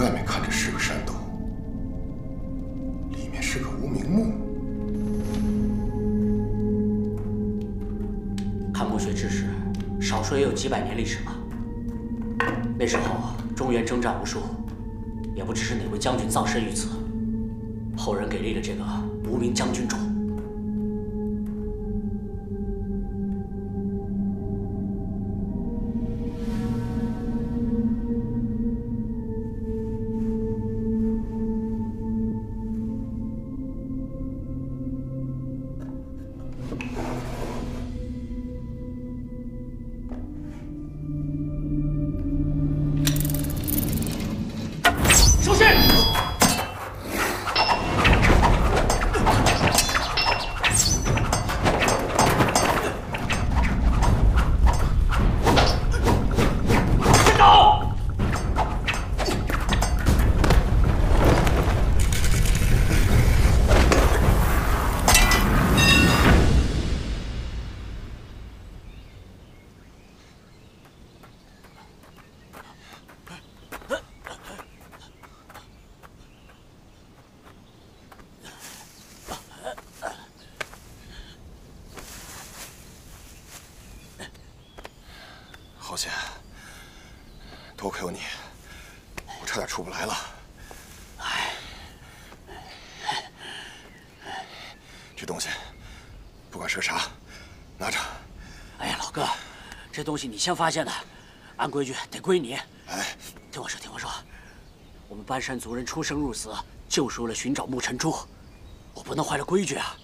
外面看着是个山洞，里面是个无名墓。看墓穴之时，少说也有几百年历史吧。那时候中原征战无数，也不知是哪位将军葬身于此，后人给立了这个无名将军冢。 多亏有你，我差点出不来了。哎，这东西，不管是个啥，拿着。哎呀，老哥，这东西你先发现的，按规矩得归你。哎，听我说，听我说，我们搬山族人出生入死，就是为了寻找牧尘珠，我不能坏了规矩啊！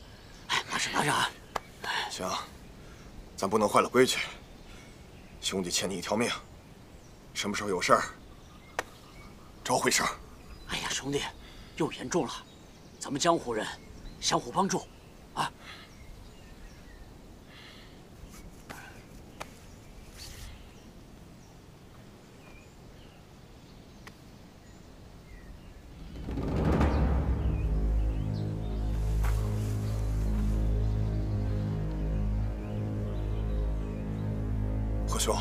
哎，拿着，拿着啊！行，咱不能坏了规矩。兄弟欠你一条命。 什么时候有事儿，找我一声。哎呀，兄弟，又严重了，咱们江湖人相互帮助，啊。何兄。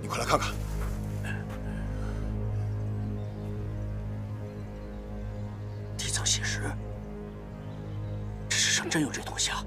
你快来看看！地藏血石，这世上真有这东西啊！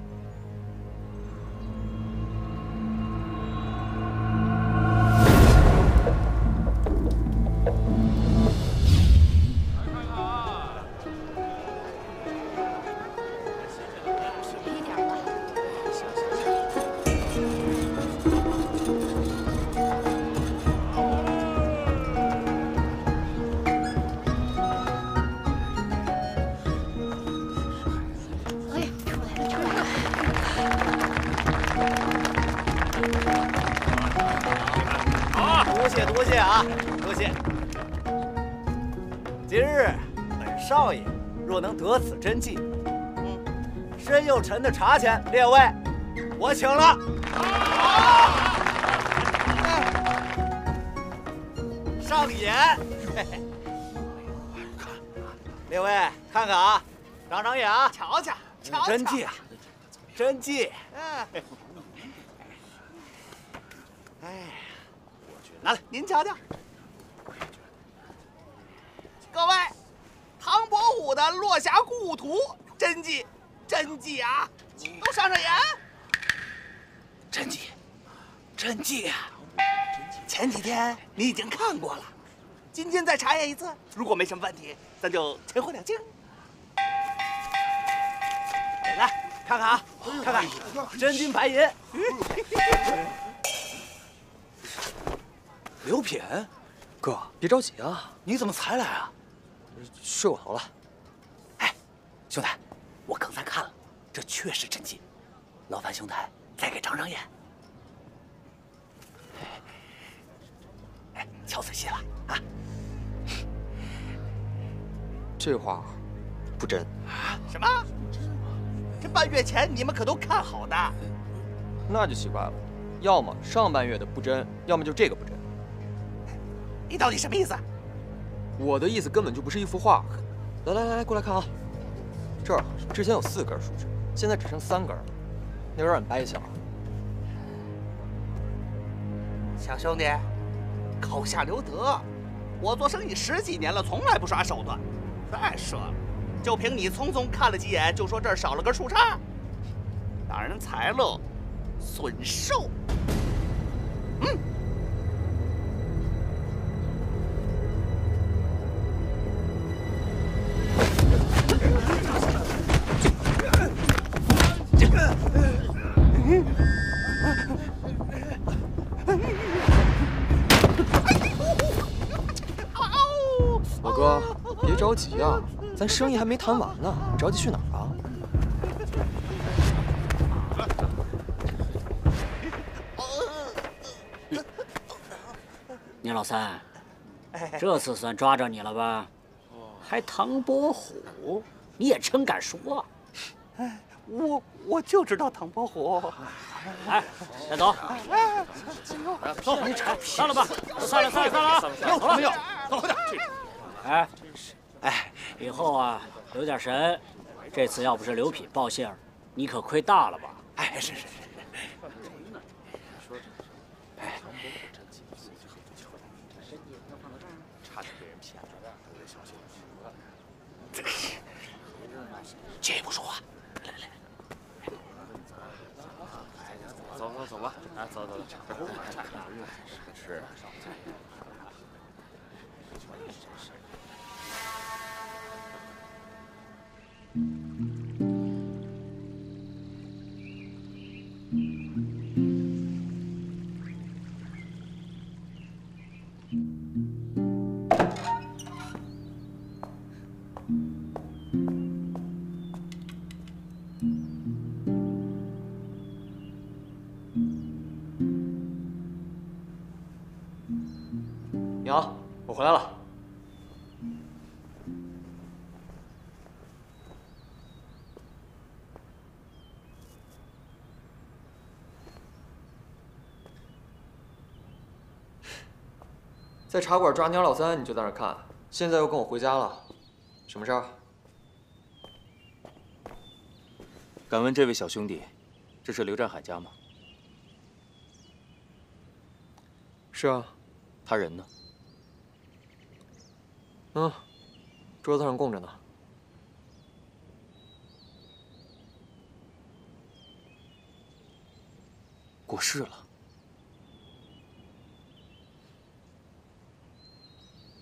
得此真迹，申又臣的茶钱，列位，我请了。上演，列位看看啊，长长眼啊，瞧瞧，瞧瞧，真迹啊，真迹。哎呀，拿来，您瞧瞧，各位。 唐伯虎的《落霞故土》真迹，真迹啊，都上上眼。真迹，真迹啊！前几天你已经看过了，今天再查验一次，如果没什么问题，咱就钱货两清。来，看看啊，看看，真金白银。刘品，哥，别着急啊，你怎么才来啊？ 睡过头了，哎，兄台，我刚才看了，这确实真迹，劳烦兄台再给长长眼。哎，瞧仔细了啊！这画不真啊？什么？这半月前你们可都看好的。那就奇怪了，要么上半月的不真，要么就这个不真。你到底什么意思？ 我的意思根本就不是一幅画，来来来，过来看啊！这儿之前有4根树枝，现在只剩3根了，那有点掰小。小兄弟，口下留德，我做生意10几年了，从来不耍手段。再说了，就凭你匆匆看了几眼就说这儿少了根树杈，挡人财路，损寿。嗯。 着急呀、啊，咱生意还没谈完呢，你着急去哪儿啊？你老三，这次算抓着你了吧？还唐伯虎，你也真敢说！我就知道唐伯虎。哎，先走。走，散了吧，散了啊！没有，走点。哎。 哎，以后啊，留点神。这次要不是刘痞报信儿，你可亏大了吧？哎，是。哎，差点被人骗了，得小心。这不说话，来，走吧，啊，走。是。 娘，我回来了。 在茶馆抓娘老三，你就在那看。现在又跟我回家了，什么事儿？敢问这位小兄弟，这是刘占海家吗？是啊。他人呢？嗯，桌子上供着呢。过世了。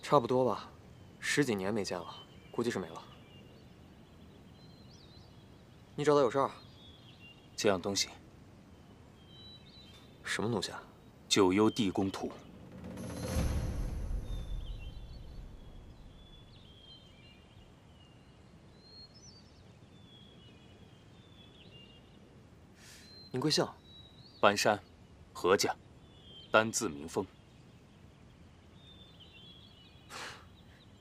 差不多吧，10几年没见了，估计是没了。你找他有事儿？这样东西。什么东西啊？九幽地宫图。您贵姓？搬山，何家，单字明峰。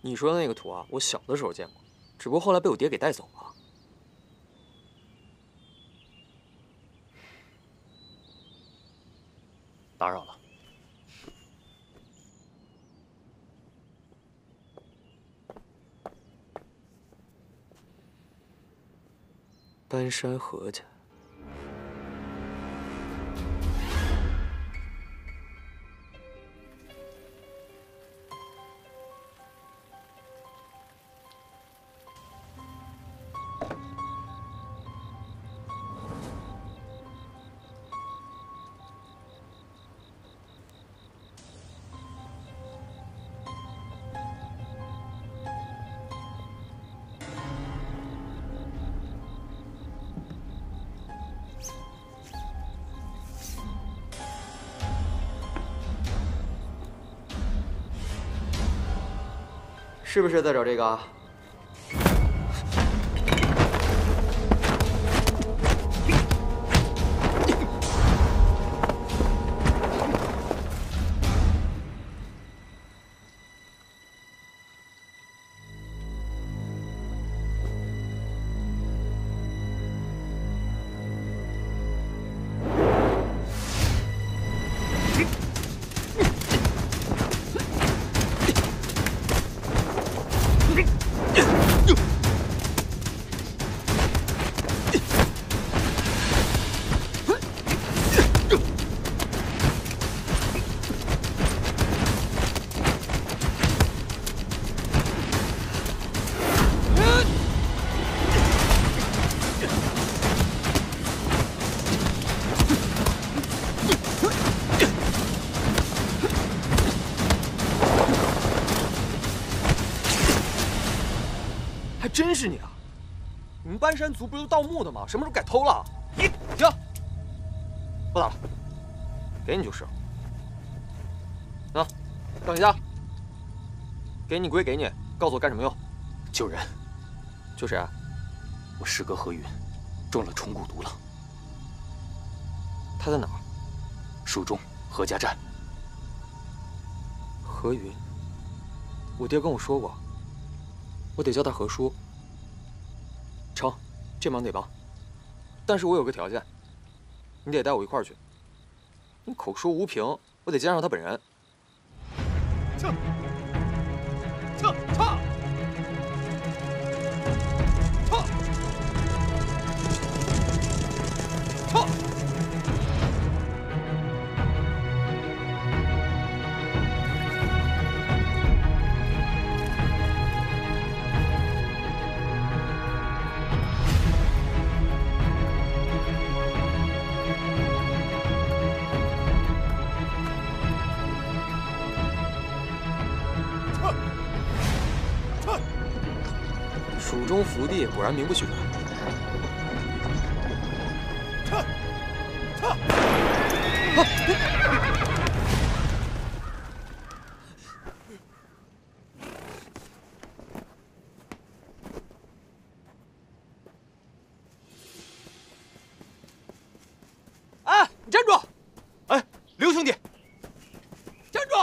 你说的那个图啊，我小的时候见过，只不过后来被我爹给带走了。打扰了。搬山何家。 是不是在找这个啊？还真是你啊！你们搬山族不是盗墓的吗？什么时候改偷了？你停！不打了，给你就是。啊，让谁家？给你归给你，告诉我干什么用？救人。救谁啊？我师哥何云中了虫蛊毒了。他在哪儿？蜀中何家寨。何云，我爹跟我说过。 我得交代何叔。成，这忙得帮，但是我有个条件，你得带我一块儿去。你口说无凭，我得见上他本人。撤！撤！撤！ 蜀中福地果然名不虚传。撤！撤！哎，你站住！哎，刘兄弟，站住！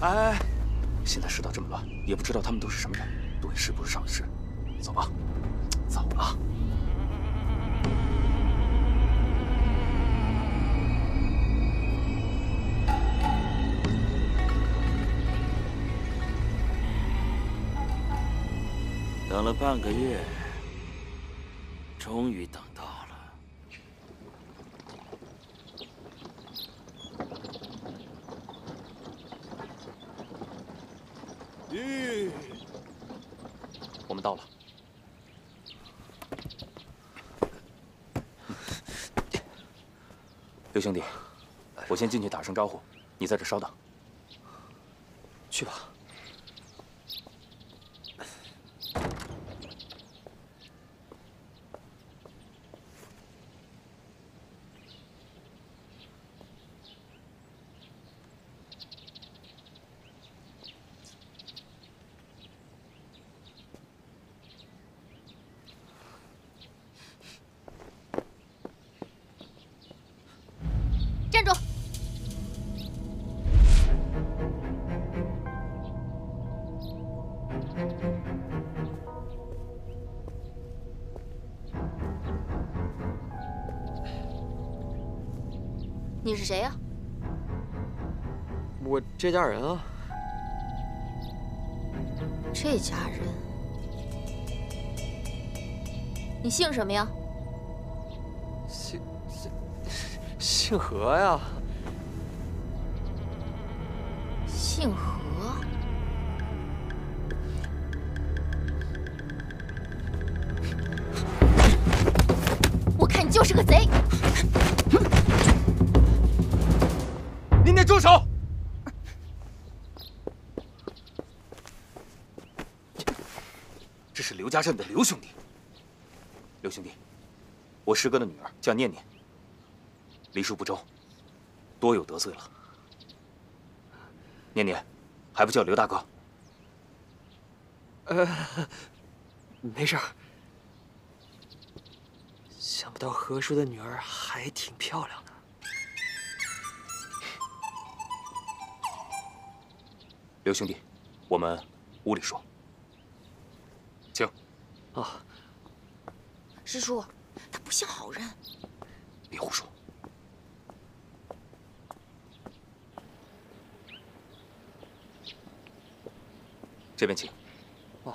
哎，现在世道这么乱，也不知道他们都是什么人，多一事不如少一事。走吧，走了。等了半个月，终于等到了。 咦，我们到了。刘兄弟，我先进去打声招呼，你在这稍等。去吧。你是谁呀？我这家人啊。这家人？你姓什么呀？姓何呀。姓何？我看你就是个贼！ 住手！这是刘家镇的刘兄弟。刘兄弟，我师哥的女儿叫念念，黎庶不周，多有得罪了。念念，还不叫刘大哥？没事儿。想不到何叔的女儿还挺漂亮的。 刘兄弟，我们屋里说，请。啊，师叔，他不像好人。别胡说。这边请。哦。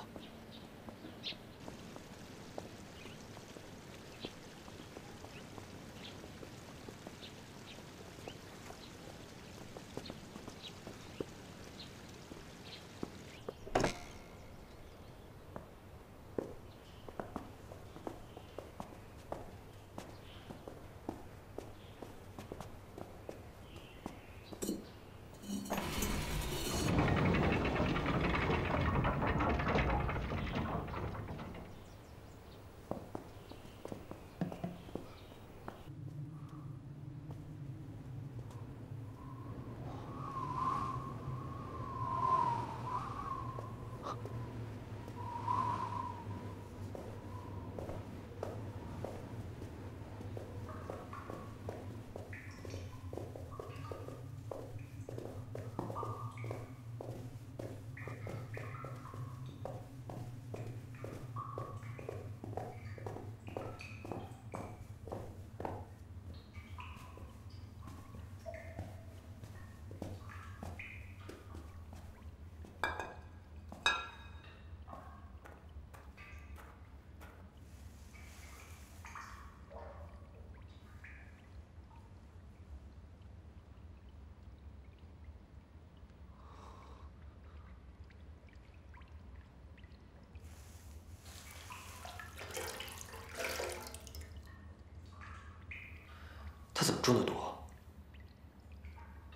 他怎么中的毒？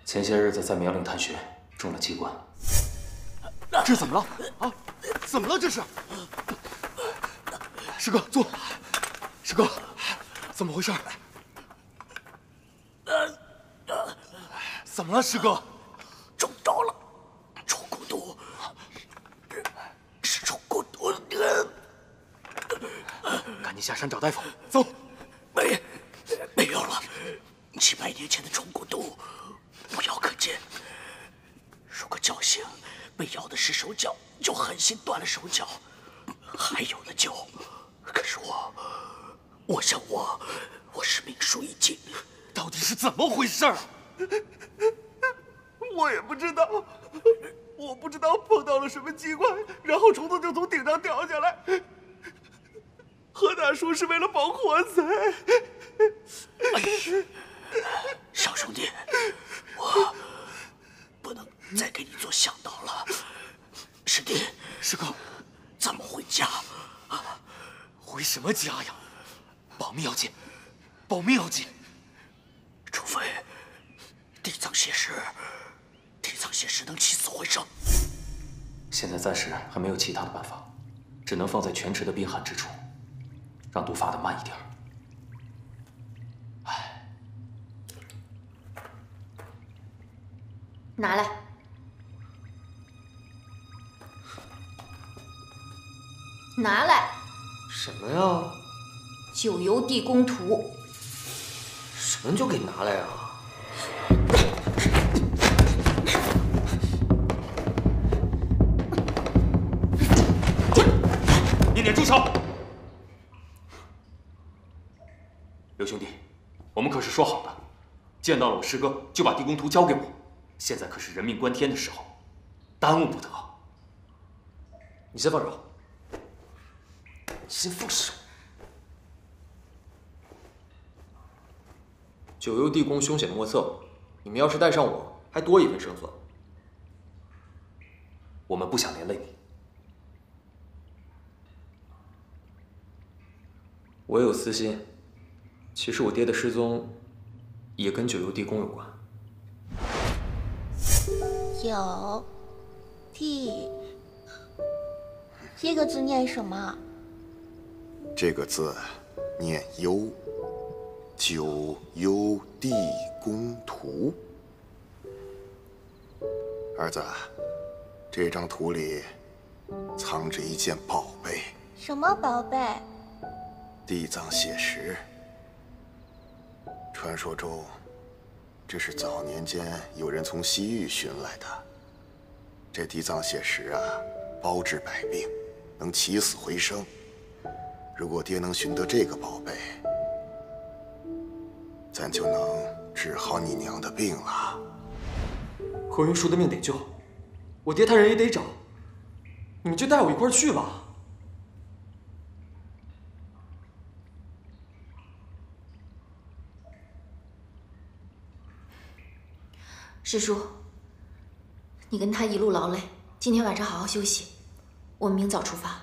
前些日子在苗岭探寻，中了机关。这怎么了？啊，怎么了？这是？师哥，坐。师哥，怎么回事？怎么了，师哥？ 下山找大夫，走。没有了，700年前的虫蛊毒，无药可煎。如果侥幸被咬的是手脚，就狠心断了手脚，还有的救。可是我是命数已尽。到底是怎么回事啊？我也不知道。 我不知道碰到了什么机关，然后虫子就从顶上掉下来。 何大叔是为了保护我才。小兄弟，我不能再给你做向导了。师弟，师哥，咱们回家啊！回什么家呀？保命要紧，保命要紧。除非地藏邪石，地藏邪石能起死回生。现在暂时还没有其他的办法，只能放在泉池的冰寒之处。 让毒发的慢一点。哎，拿来。拿来。什么呀？九游地宫图。什么就给拿来啊？ 说好了，见到了我师哥就把地宫图交给我。现在可是人命关天的时候，耽误不得。你先放手，先放手。九幽地宫凶险莫测，你们要是带上我，还多一份身份。我们不想连累你。我有私心。 其实我爹的失踪，也跟九幽地宫有关。九，地，这个字念什么？这个字念幽，九幽地宫图。儿子，这张图里藏着一件宝贝。什么宝贝？地藏血石。 传说中，这是早年间有人从西域寻来的。这地藏血石啊，包治百病，能起死回生。如果爹能寻得这个宝贝，咱就能治好你娘的病了。何云舒的命得救，我爹他人也得找，你们就带我一块儿去吧。 师叔，你跟他一路劳累，今天晚上好好休息，我们明早出发。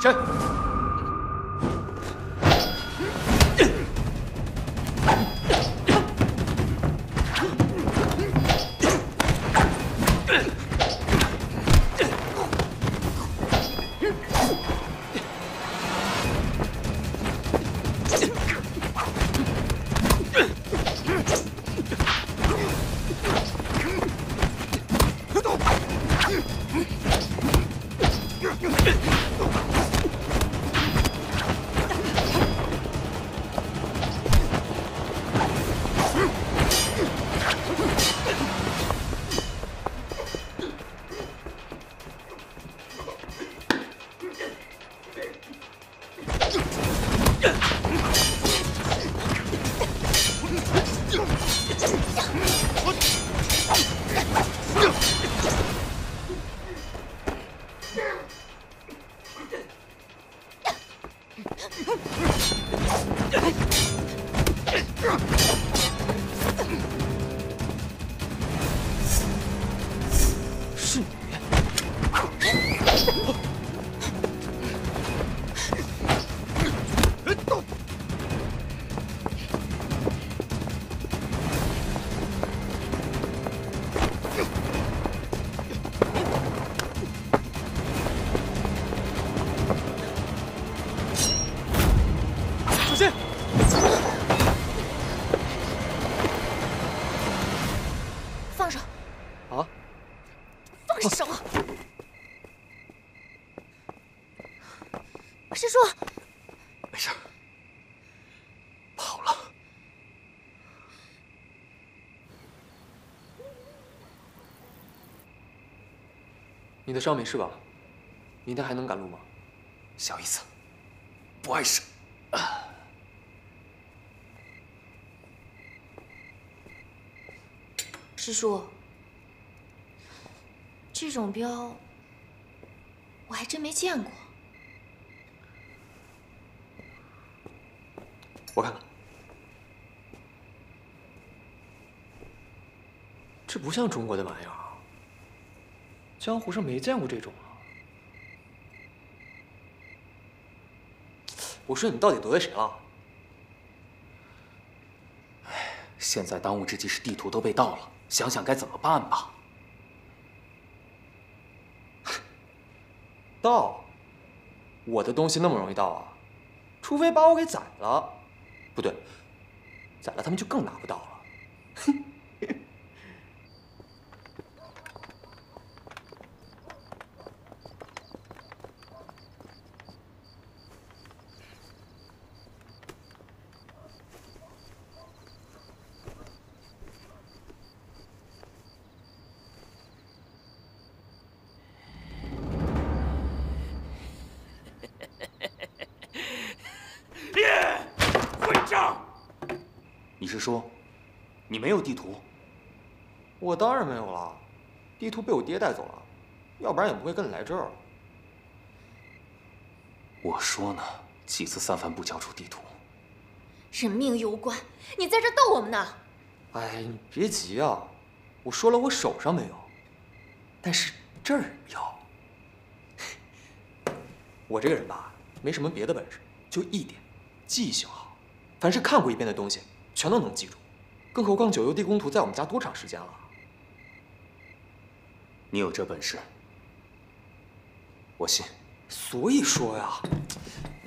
谁？你的伤没事吧？明天还能赶路吗？小意思，不碍事。师叔，这种镖我还真没见过。我看看，这不像中国的玩意儿。 江湖上没见过这种啊！我说你到底得罪谁了？哎，现在当务之急是地图都被盗了，想想该怎么办吧。盗？我的东西那么容易盗啊？除非把我给宰了，不对，宰了他们就更拿不到了。嘿。 没有地图，我当然没有了。地图被我爹带走了，要不然也不会跟你来这儿。我说呢，几次三番不交出地图，人命攸关，你在这逗我们呢？哎，你别急啊，我说了我手上没有，但是这儿有。我这个人吧，没什么别的本事，就一点，记性好，凡是看过一遍的东西，全都能记住。 更何况《九幽地宫图》在我们家多长时间了？你有这本事，我信。所以说呀，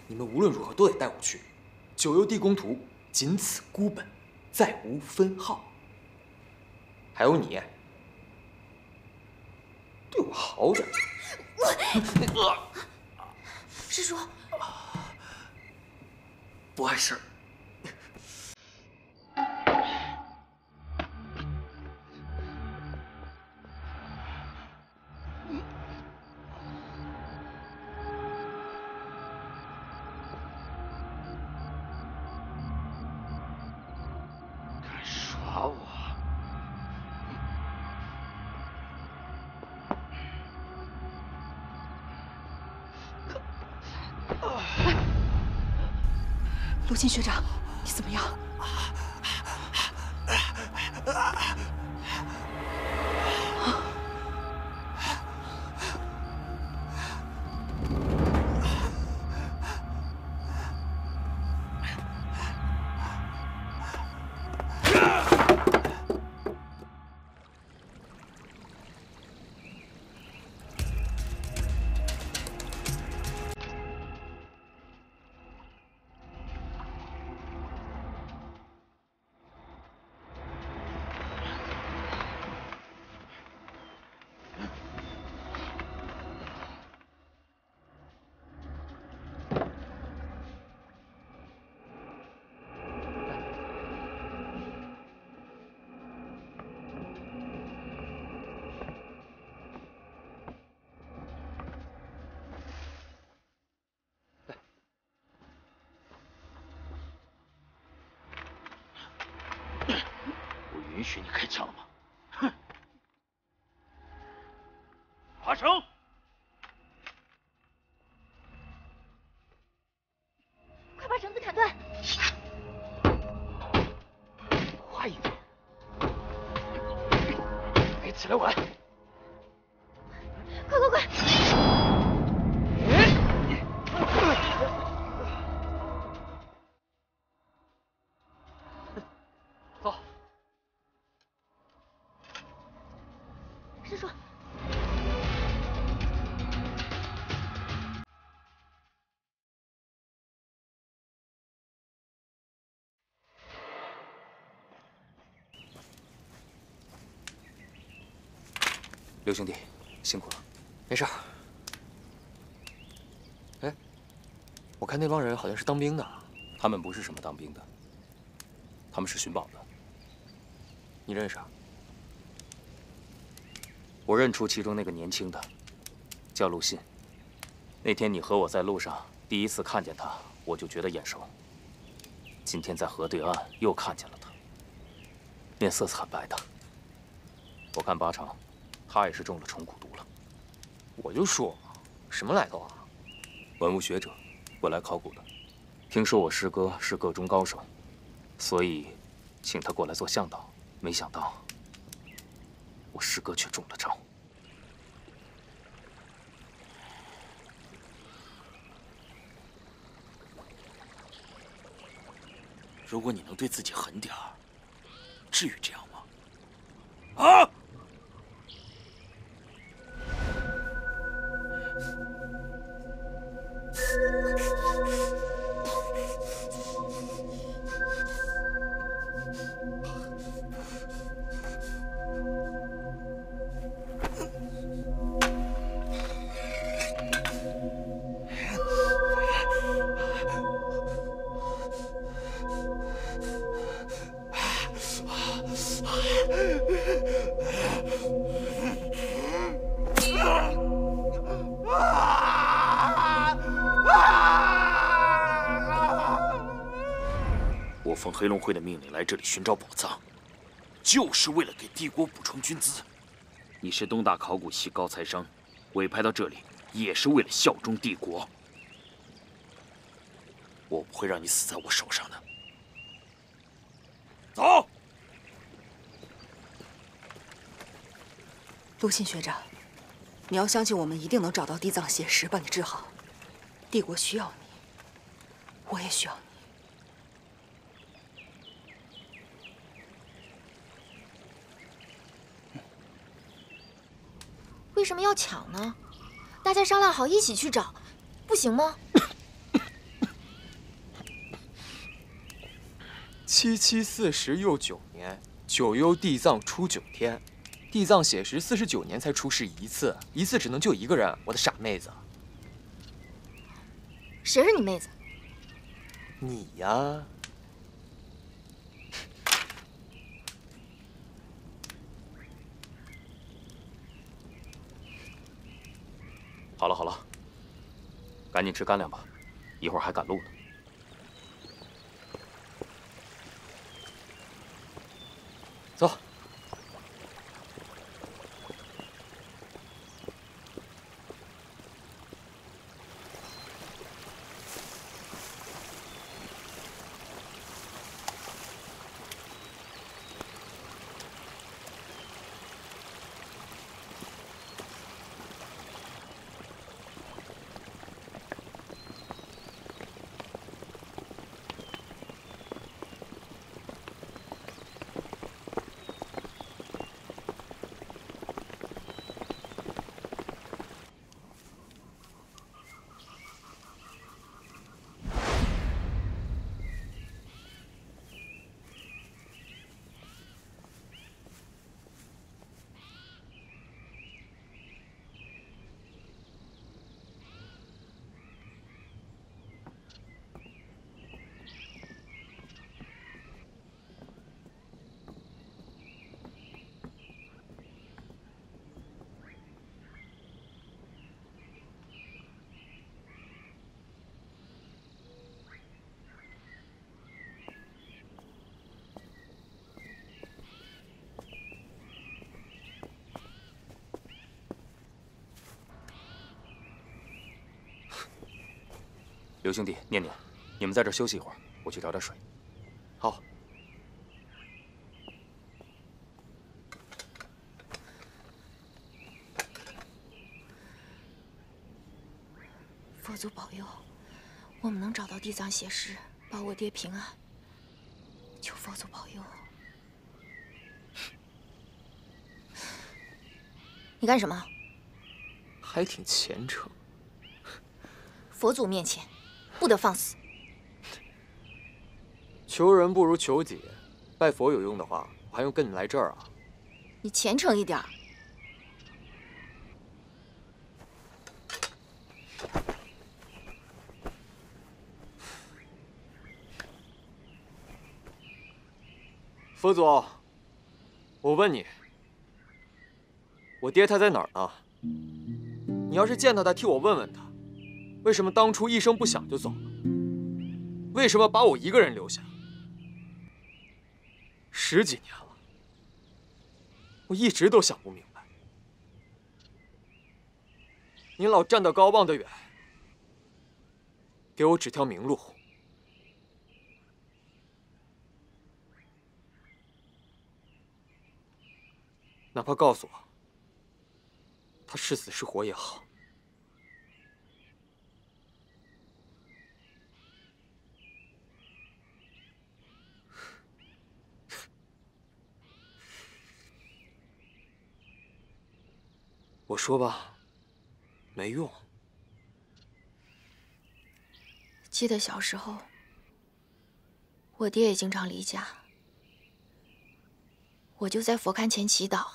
你们无论如何都得带我去《九幽地宫图》，仅此孤本，再无分号。还有你，对我好点。我，师叔，不碍事。 陆金学长，你怎么样？允许你开枪了吗？哼！爬绳。 快把绳子砍断！快一点！别起来晚！快快快！刘兄弟，辛苦了。没事。哎，我看那帮人好像是当兵的。他们不是什么当兵的，他们是寻宝的。你认识啊？我认出其中那个年轻的，叫陆信。那天你和我在路上第一次看见他，我就觉得眼熟。今天在河对岸又看见了他，面色惨白的。我看八成，他也是中了虫蛊毒了。我就说，什么来头啊！文物学者，我来考古的。听说我师哥是个中高手，所以请他过来做向导。没想到，我师哥却中了招。 如果你能对自己狠点儿，至于这样吗？啊！我奉黑龙会的命令来这里寻找宝藏，就是为了给帝国补充军资。你是东大考古系高材生，委派到这里也是为了效忠帝国。我不会让你死在我手上的。走。 陆信学长，你要相信我们一定能找到地藏血石，把你治好。帝国需要你，我也需要你。为什么要抢呢？大家商量好一起去找，不行吗？7740又9年，九幽地藏出9天。 地藏血石49年才出世一次，一次只能救一个人。我的傻妹子，谁是你妹子？你呀！好了好了，赶紧吃干粮吧，一会儿还赶路呢。 刘兄弟，念念，你们在这休息一会儿，我去找点水。好。佛祖保佑，我们能找到地藏血石，保我爹平安。求佛祖保佑。你干什么？还挺虔诚。佛祖面前。 不得放肆！求人不如求己，拜佛有用的话，我还用跟你来这儿啊？你虔诚一点。佛祖，我问你，我爹他在哪儿呢？你要是见到他，替我问问他，为什么当初一声不响就走了？为什么把我一个人留下？10几年了，我一直都想不明白。你老站得高望得远，给我指条明路。 哪怕告诉我，他是死是活也好。我说吧，没用。记得小时候，我爹也经常离家，我就在佛龛前祈祷。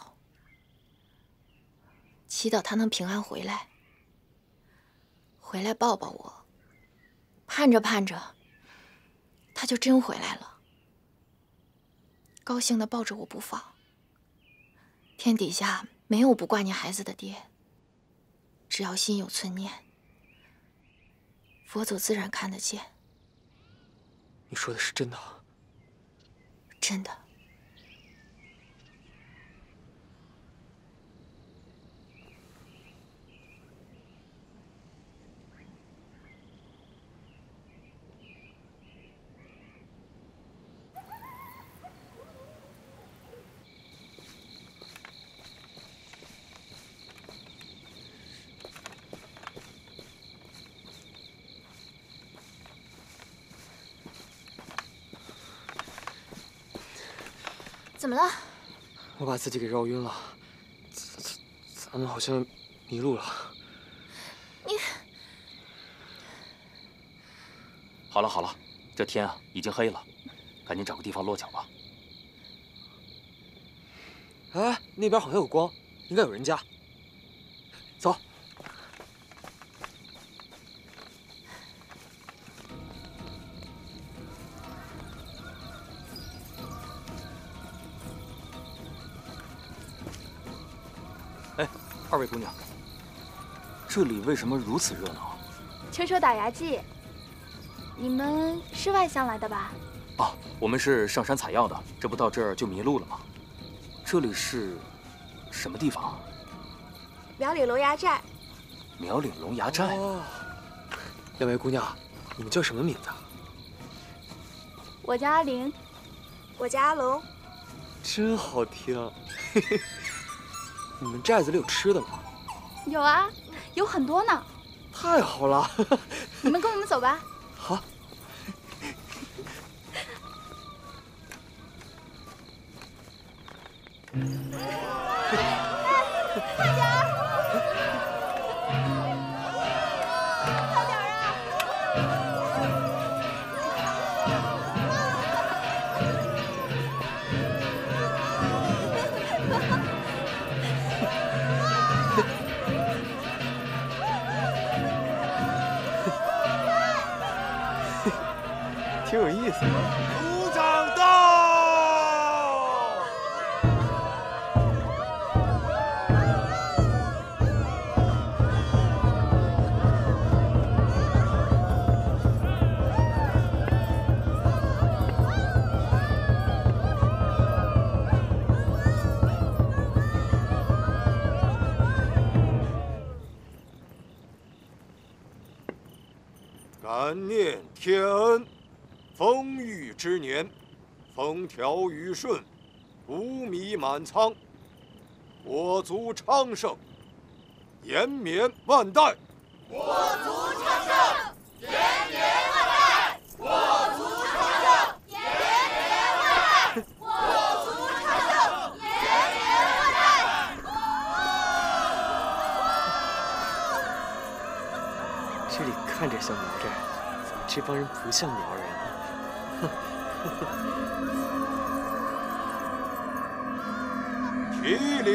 祈祷他能平安回来，回来抱抱我。盼着盼着，他就真回来了，高兴地抱着我不放。天底下没有不挂念孩子的爹，只要心有存念，佛祖自然看得见。你说的是真的？真的。 怎么了？我把自己给绕晕了，咱们好像迷路了。你好了好了，这天啊已经黑了，赶紧找个地方落脚吧。哎，那边好像有光，应该有人家。走。 二位姑娘，这里为什么如此热闹啊？听说打牙祭，你们是外乡来的吧？啊，我们是上山采药的，这不到这儿就迷路了吗？这里是什么地方啊？苗岭龙牙寨。苗岭龙牙寨。哦，两位姑娘，你们叫什么名字啊？我叫阿玲，我叫阿龙。真好听。嘿嘿。 你们寨子里有吃的吗？有啊，有很多呢。太好了！你们跟我们走吧。好。快点！ 挺有意思的。鼓掌到！感念天恩。 丰裕之年，风调雨顺，谷米满仓，我族昌盛，延绵万代。我族昌盛，延绵万代。我族昌盛，延绵万代。我族昌盛，延绵万代。这里看着像苗寨，怎么这帮人不像苗人？ 起立！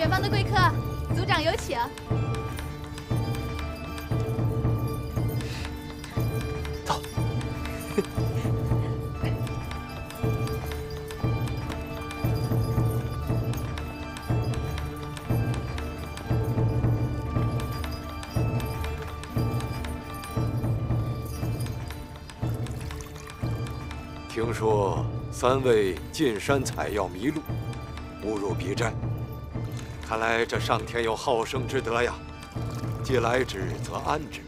远方的贵客，组长有请。走。听说三位进山采药迷路，误入别寨。 看来这上天有好生之德呀，既来之则安之，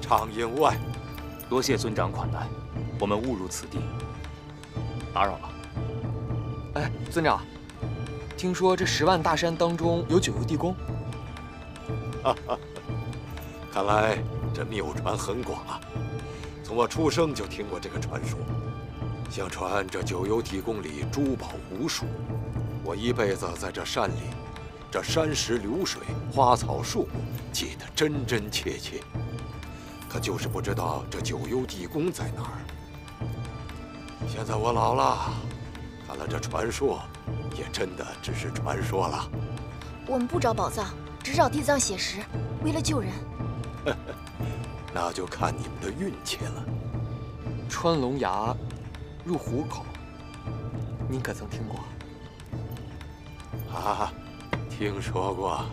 常应无碍。多谢尊长款待，我们误入此地，打扰了。哎，尊长，听说这10万大山当中有9个地宫。哈哈，看来这谬传很广啊，从我出生就听过这个传说。相传这9幽地宫里珠宝无数，我一辈子在这山里。 这山石流水、花草树木，记得真真切切，可就是不知道这9幽地宫在哪儿。现在我老了，看来这传说也真的只是传说了。我们不找宝藏，只找地藏血石，为了救人。那就看你们的运气了。穿龙崖，入虎口，你可曾听过？啊。 听说过，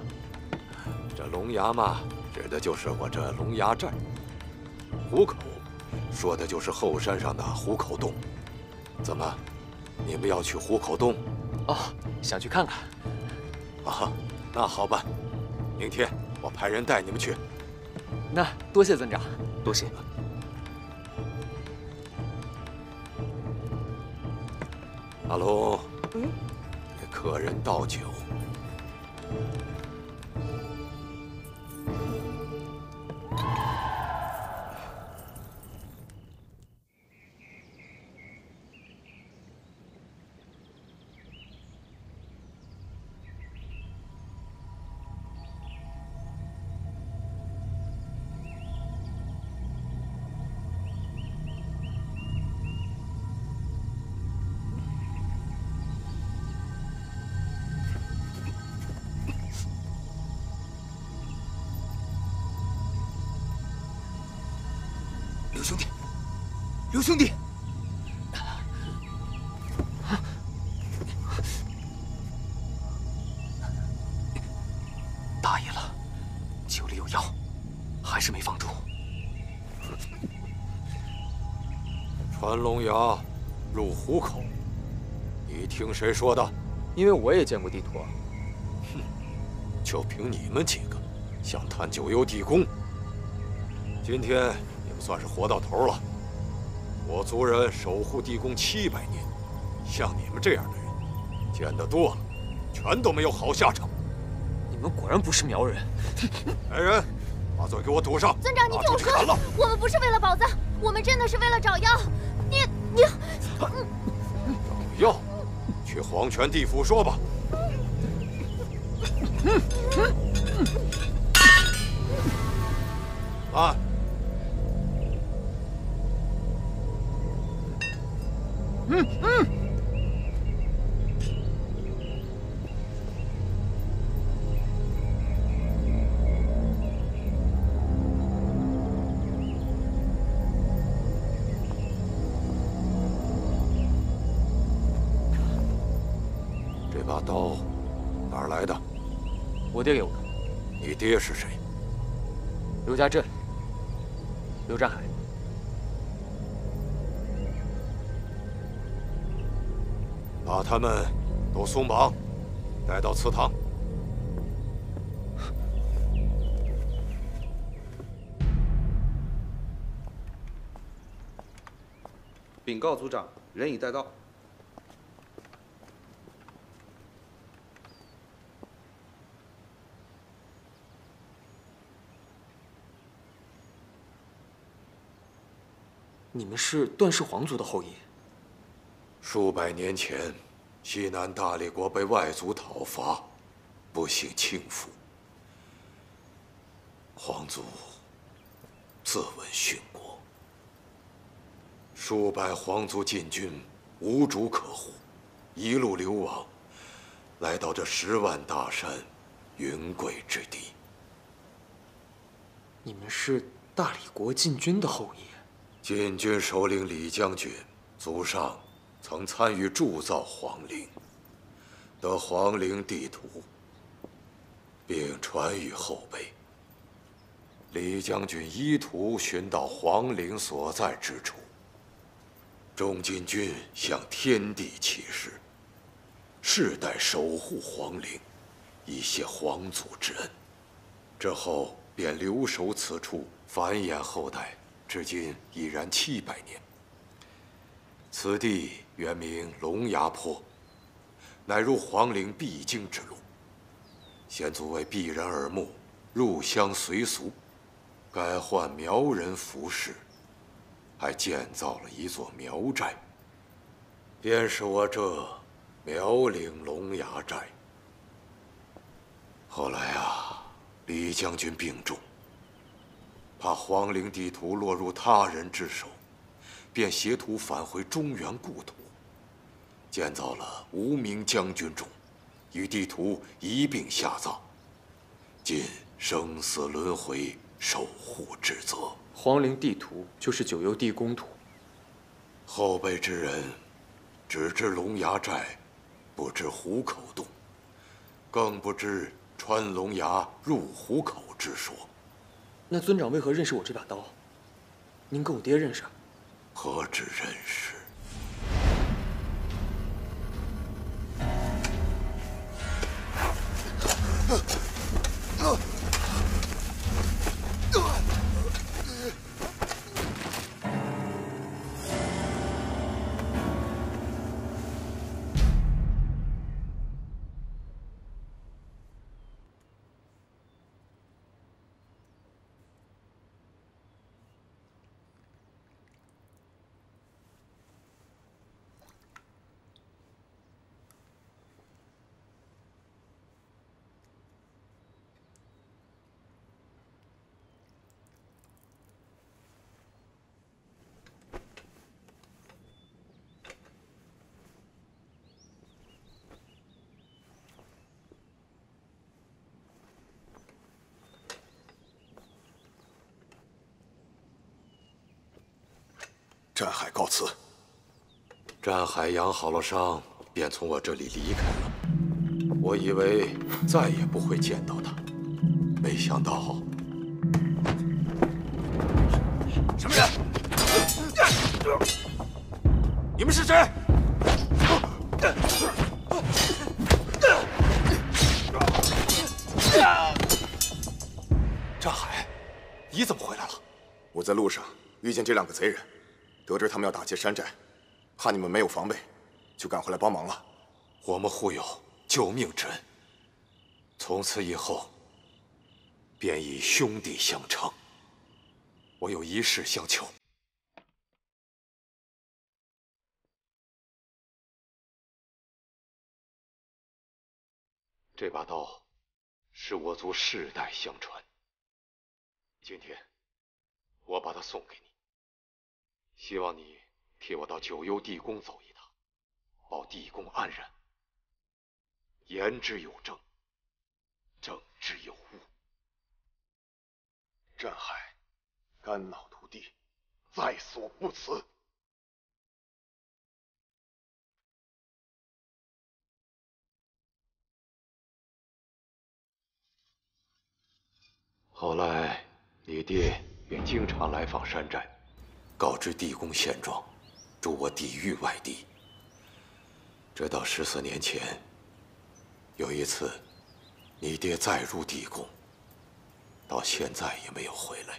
这龙崖嘛，指的就是我这龙崖寨；虎口，说的就是后山上的虎口洞。怎么，你们要去虎口洞？哦，想去看看。啊，那好办，明天我派人带你们去。那多谢尊长，多谢。 阿龙，给客人倒酒。 兄弟，刘兄弟，大意了，酒里有药，还是没放住。穿龙崖，入虎口，你听谁说的？因为我也见过地图。哼，就凭你们几个，想探9幽地宫？今天。 算是活到头了。我族人守护地宫700年，像你们这样的人见得多了，全都没有好下场。你们果然不是苗人！来人，把嘴给我堵上！尊长，你听我说，我们不是为了宝藏，我们真的是为了找药。你找药？去黄泉地府说吧。啊！ 这把刀哪儿来的？我爹给我的。你爹是谁？刘家镇，刘占海。 把他们都松绑，带到祠堂。禀告族长，人已带到。你们是段氏皇族的后裔。 数百年前，西南大理国被外族讨伐，不幸倾覆。皇族自刎殉国，数百皇族禁军无主可护，一路流亡，来到这10万大山云贵之地。你们是大理国禁军的后裔。禁军首领李将军，祖上曾参与铸造皇陵，得皇陵地图，并传于后辈。李将军依图寻到皇陵所在之处，众禁军向天地起誓，世代守护皇陵。 以谢皇祖之恩，之后便留守此处，繁衍后代，至今已然700年。此地原名龙崖坡，乃入皇陵必经之路。先祖为避人耳目，入乡随俗，改换苗人服饰，还建造了一座苗寨，便是我这苗岭龙崖寨。 后来啊，李将军病重，怕皇陵地图落入他人之手，便携图返回中原故土，建造了无名将军冢，与地图一并下葬，尽生死轮回守护之责。皇陵地图就是九幽地宫图，后辈之人只知龙崖寨，不知虎口洞，更不知 穿龙崖入虎口之说，那尊长为何认识我这把刀？您跟我爹认识？何止认识？战海告辞。战海养好了伤，便从我这里离开了。我以为再也不会见到他，没想到。什么人？你们是谁？ 战海，你怎么回来了？我在路上遇见这两个贼人。 得知他们要打劫山寨，怕你们没有防备，就赶回来帮忙了。我们互有救命之恩，从此以后便以兄弟相称。我有一事相求。 这把刀是我族世代相传，今天我把它送给你。 希望你替我到九幽地宫走一趟，保地宫安然。言之有证，证之有物。战海，肝脑涂地，在所不辞。 后来，你爹也经常来访山寨。 告知地宫现状，助我抵御外敌。直到14年前，有一次，你爹再入地宫，到现在也没有回来。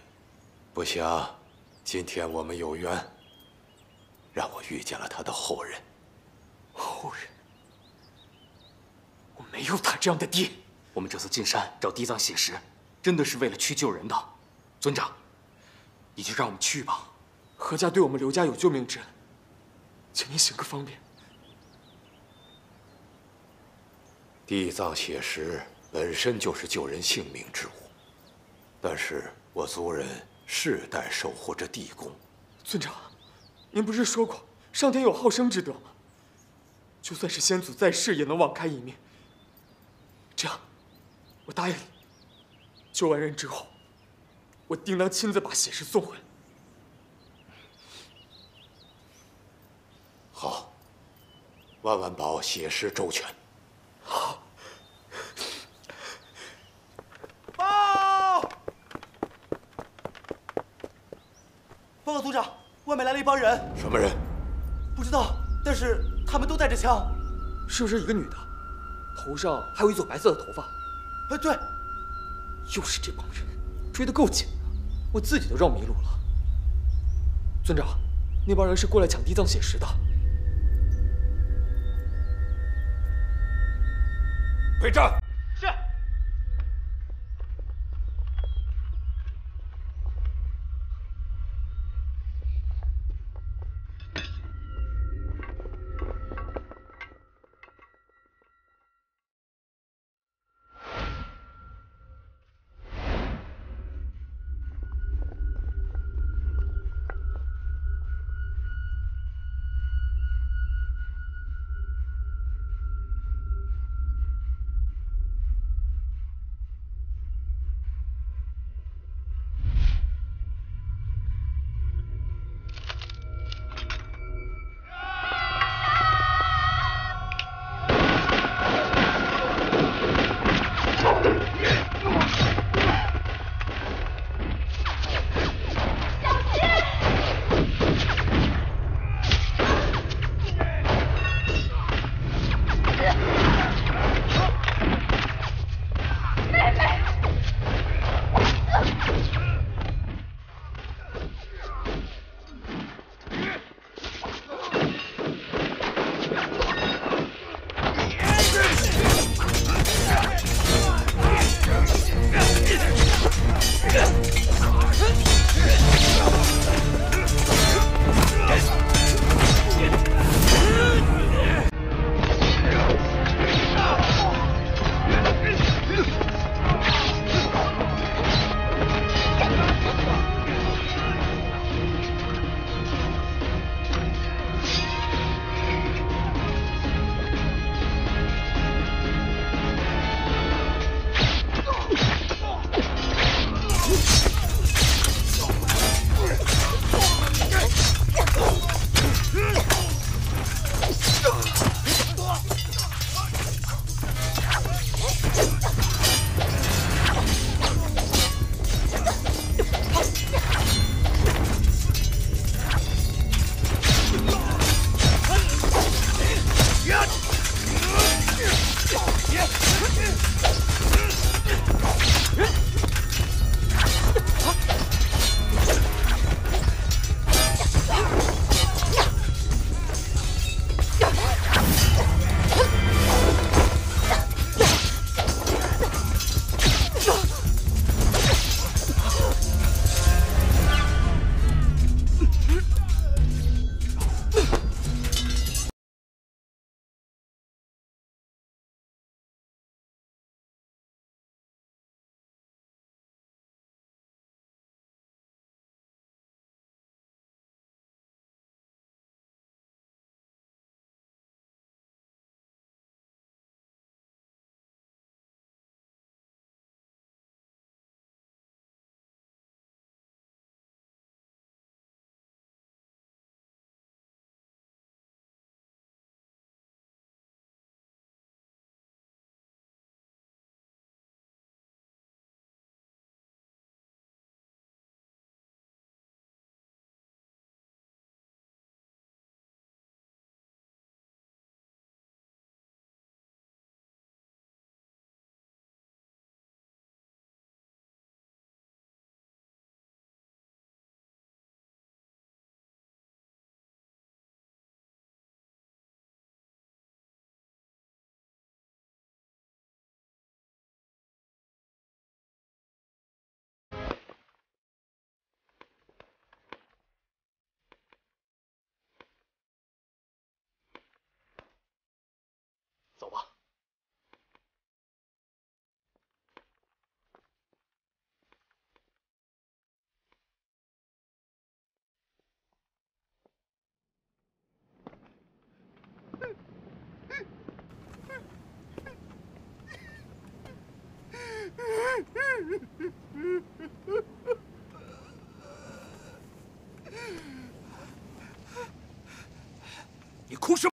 不想，今天我们有缘，让我遇见了他的后人。后人？我没有他这样的爹。我们这次进山找地藏写实，真的是为了去救人的。尊长，你就让我们去吧。 何家对我们刘家有救命之恩，请您行个方便。地藏血石本身就是救人性命之物，但是我族人世代守护着地宫。尊长，您不是说过上天有好生之德吗？就算是先祖在世，也能网开一面。这样，我答应你，救完人之后，我定当亲自把血尸送回来。好，万万保血尸周全。好。 报告组长，外面来了一帮人。什么人？不知道，但是他们都带着枪。是不是一个女的？头上还有一撮白色的头发。哎，对，又是这帮人，追得够紧的，我自己都绕迷路了。村长，那帮人是过来抢地藏血石的。备战。你哭什么？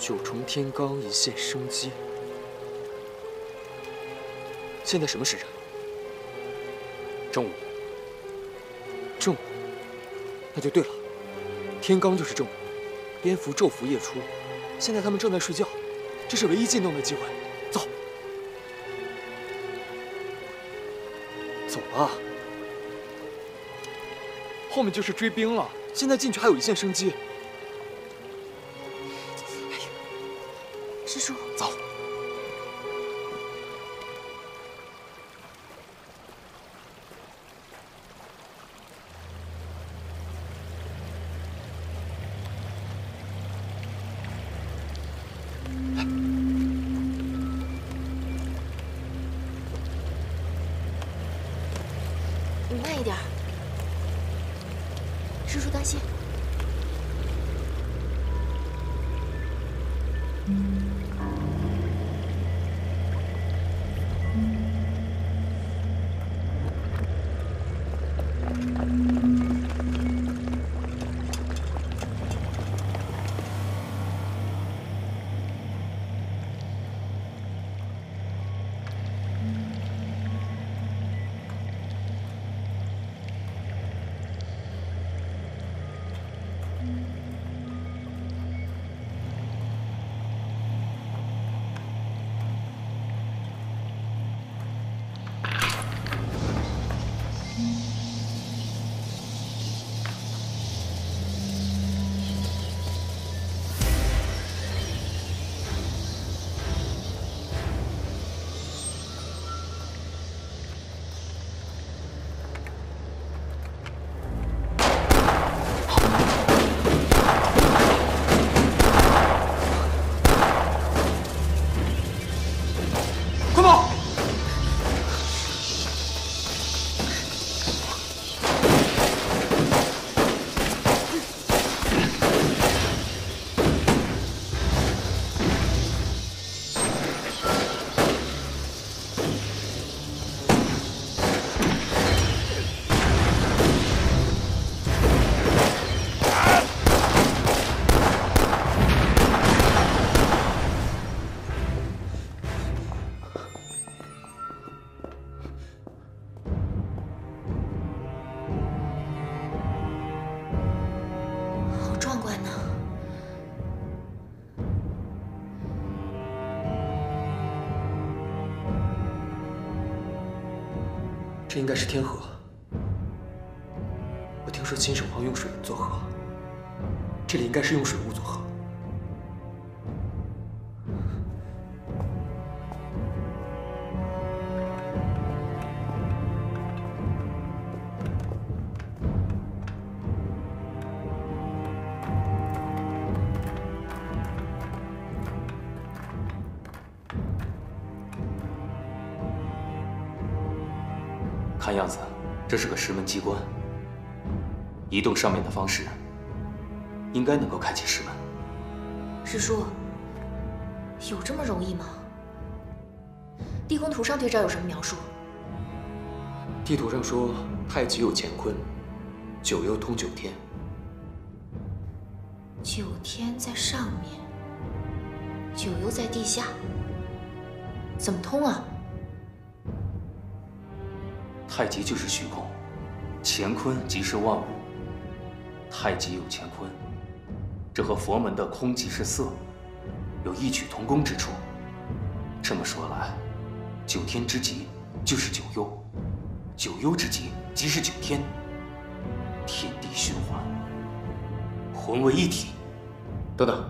九重天罡一线生机。现在什么时辰？正午。正午，那就对了。天罡就是正午，蝙蝠昼伏夜出。现在他们正在睡觉，这是唯一进洞的机会。走。走吧。后面就是追兵了。现在进去还有一线生机。 师叔，走。来，你慢一点，师叔担心。这应该是天河。我听说秦始皇用水银做河，这里应该是用水雾做河。看样子，这是个石门机关。移动上面的方式，应该能够开启石门。师叔，有这么容易吗？地宫图上对这儿有什么描述？地图上说，太极有乾坤，九幽通九天。九天在上面，九幽在地下，怎么通啊？ 太极就是虚空，乾坤即是万物。太极有乾坤，这和佛门的空即是色有异曲同工之处。这么说来，九天之极就是九幽，九幽之极即是九天，天地循环，混为一体。等等，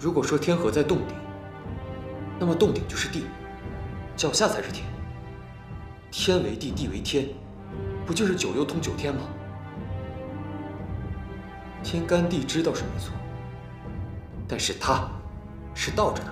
如果说天河在洞顶，那么洞顶就是地，脚下才是天。 天为地，地为天，不就是九幽通九天吗？天干地支倒是没错，但是它是倒着的。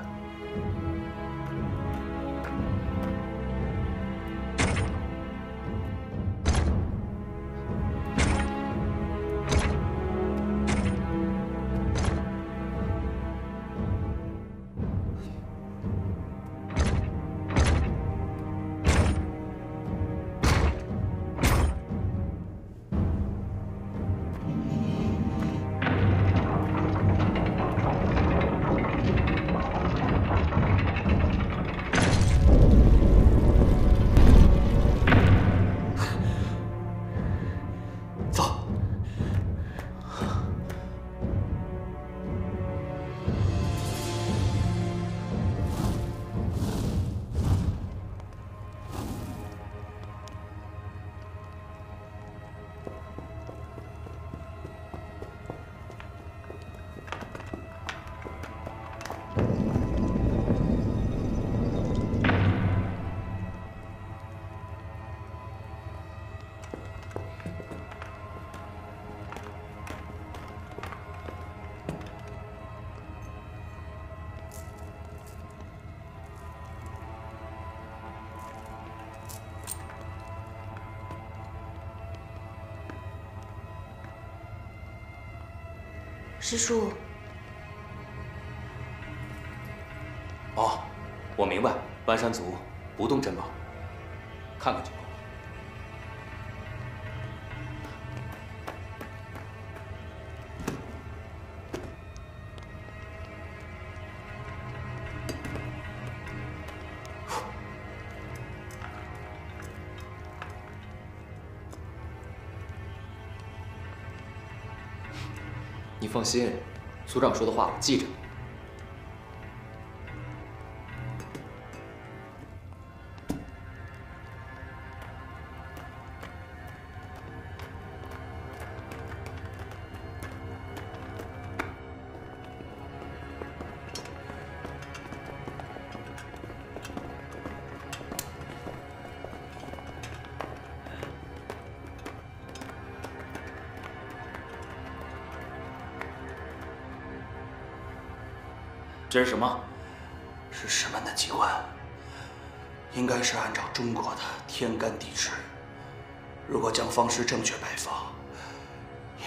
师叔。哦，我明白，搬山族不动珍宝，看看就够了。你放心，族长说的话我记着。这是什么？是石门的机关，应该是按照中国的天干地支，如果将方式正确摆放，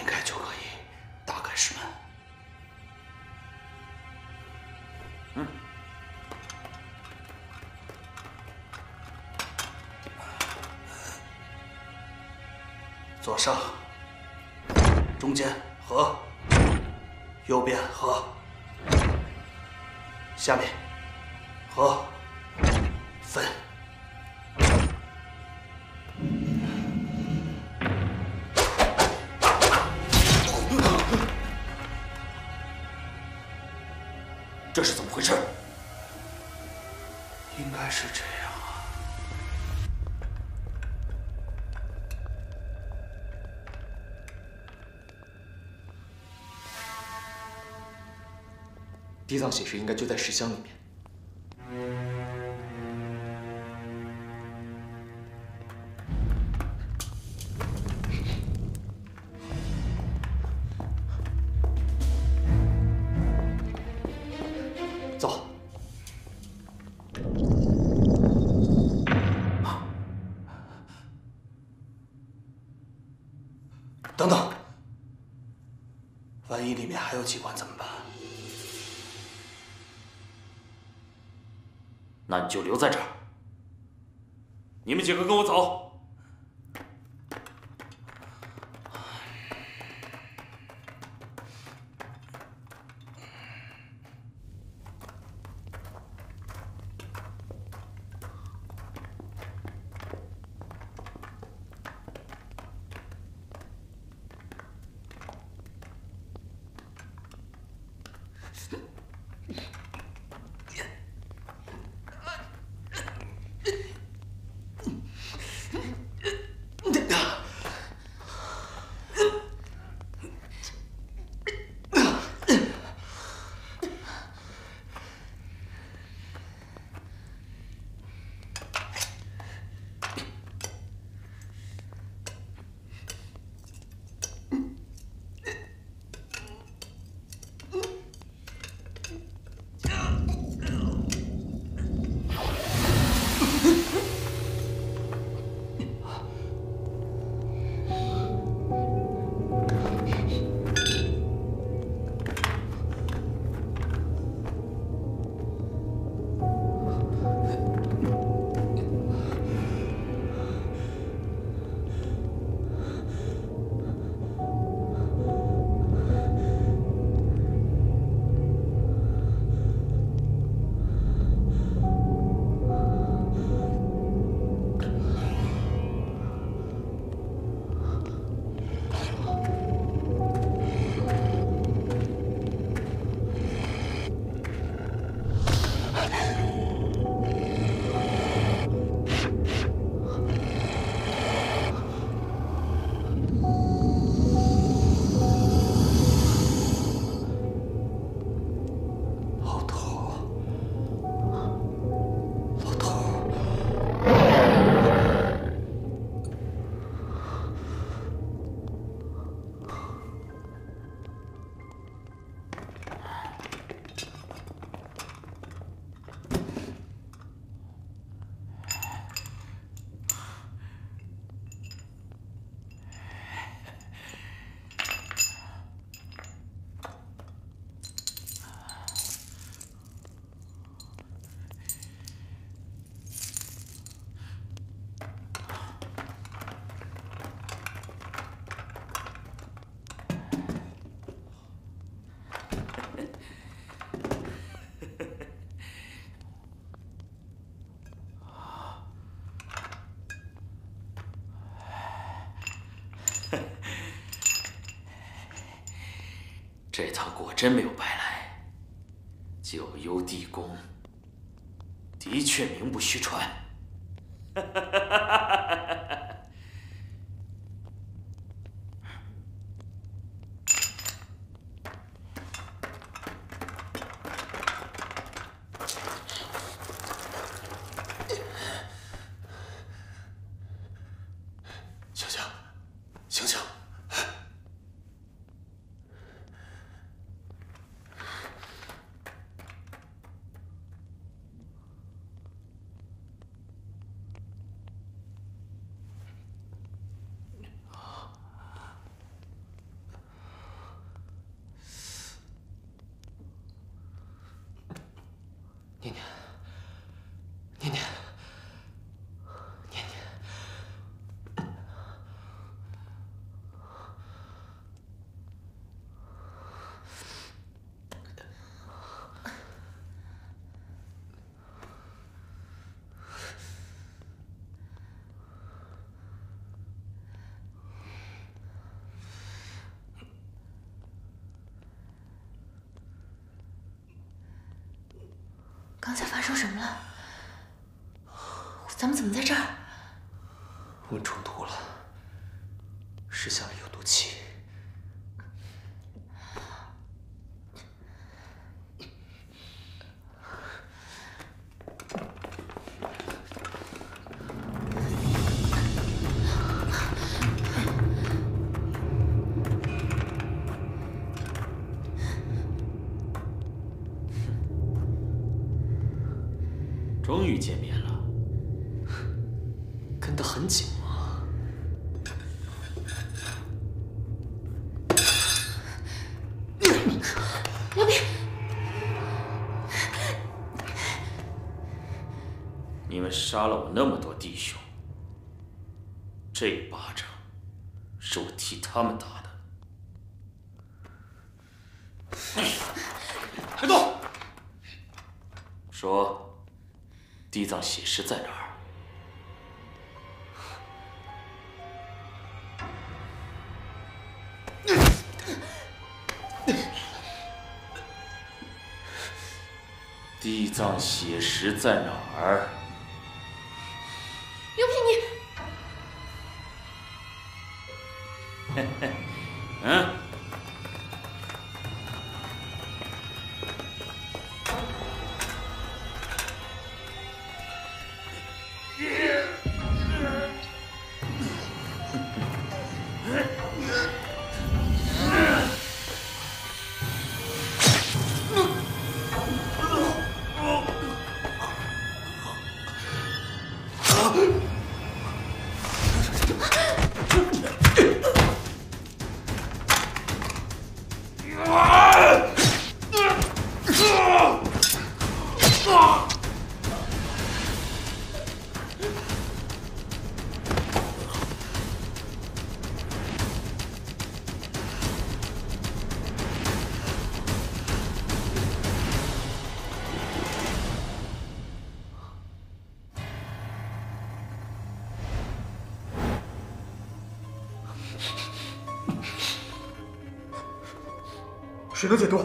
应该就可以打开石门。嗯。左上，中间合，右边合。 下面，合，分。这是怎么回事？应该是这样啊。地藏血石应该就在石箱里面。 万一里面还有机关怎么办？那你就留在这儿，你们几个跟我走。这趟果真没有白来，九幽地宫的确名不虚传。醒醒，醒醒！ 刚才发生什么了？咱们怎么在这儿？我中毒了，石像里有毒气。终于见面了，跟得很紧吗？刘斌，你们杀了我那么多弟兄，这一巴掌是我替他们打的。别动！说。 地藏血石在哪儿？地藏血石在哪儿？刘平，你，嗯。 谁能解毒？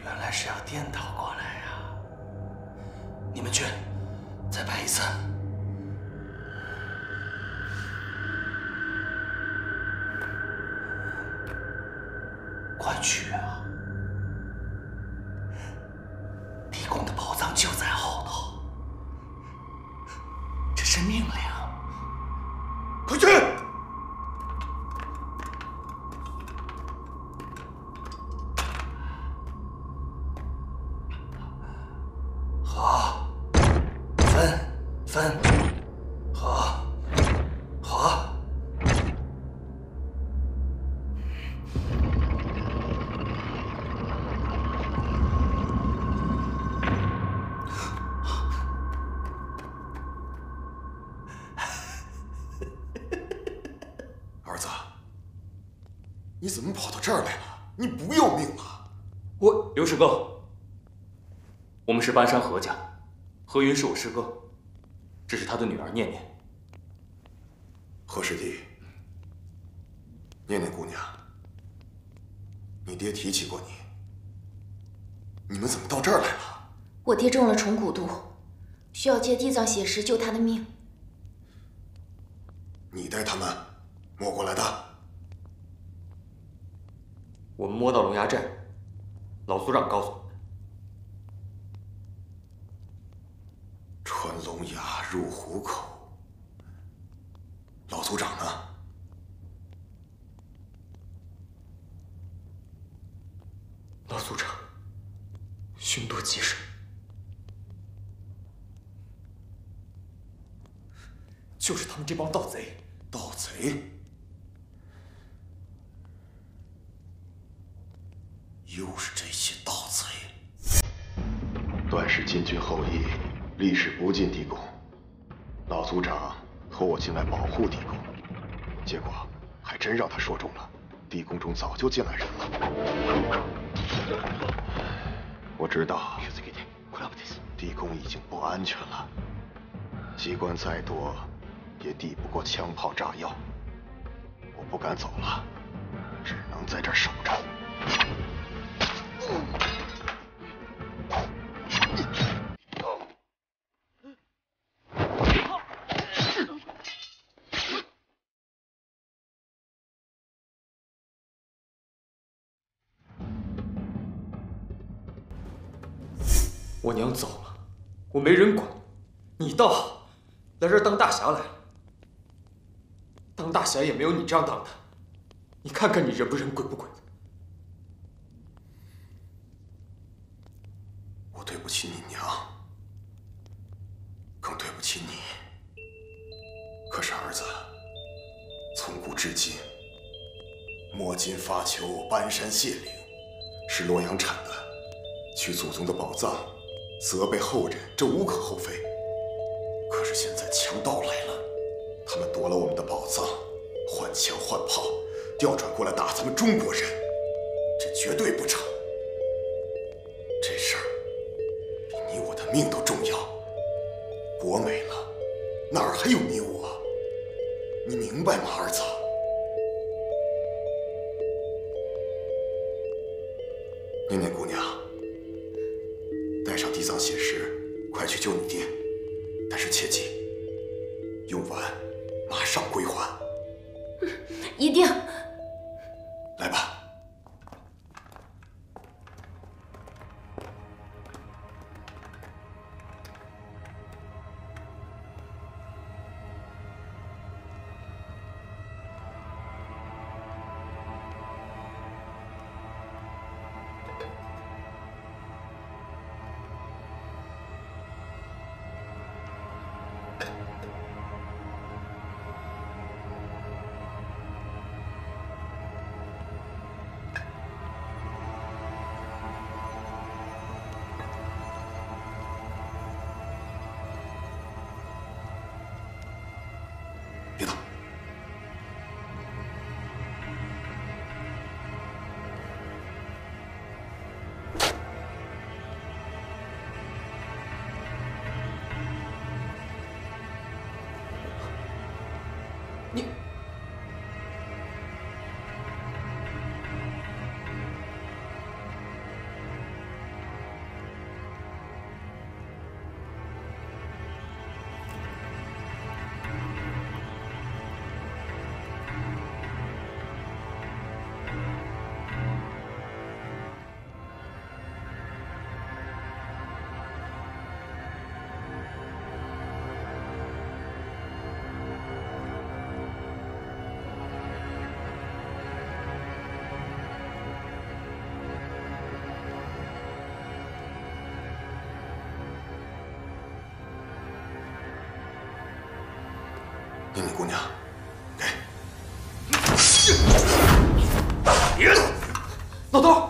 原来是要颠倒过来呀！你们去，再摆一次。 你怎么跑到这儿来了？你不要命啊！我刘师哥，我们是搬山何家，何云是我师哥，这是他的女儿念念。何师弟，念念姑娘，你爹提起过你，你们怎么到这儿来了？我爹中了虫蛊毒，需要借地藏血石救他的命。你带他们摸过来的。我们摸到龙牙镇，老族长告诉我们，穿龙牙入虎口。老族长呢？ 老族长，凶多吉少。就是他们这帮盗贼。盗贼？又是这些盗贼。段氏金军后裔，历史不进地宫。老族长托我进来保护地宫，结果还真让他说中了。地宫中早就进来人了。 我知道，地宫已经不安全了，机关再多也抵不过枪炮炸药。我不敢走了，只能在这儿守着。我娘走了，我没人管。你倒好，来这儿当大侠来了。当大侠也没有你这样当的。你看看你人不人，鬼不鬼的。我对不起你娘，更对不起你。可是儿子，从古至今，摸金发裘、搬山卸岭，是洛阳产的，取祖宗的宝藏。 责备后人，这无可厚非。可是现在强盗来了，他们夺了我们的宝藏，换枪换炮，调转过来打咱们中国人，这绝对不成。这事儿比你我的命都重要。国没了，哪儿还有你我？你明白吗，儿子？ 去救你爹，但是切记，用完马上归还。一定。来吧。宁宁姑娘，给。老头，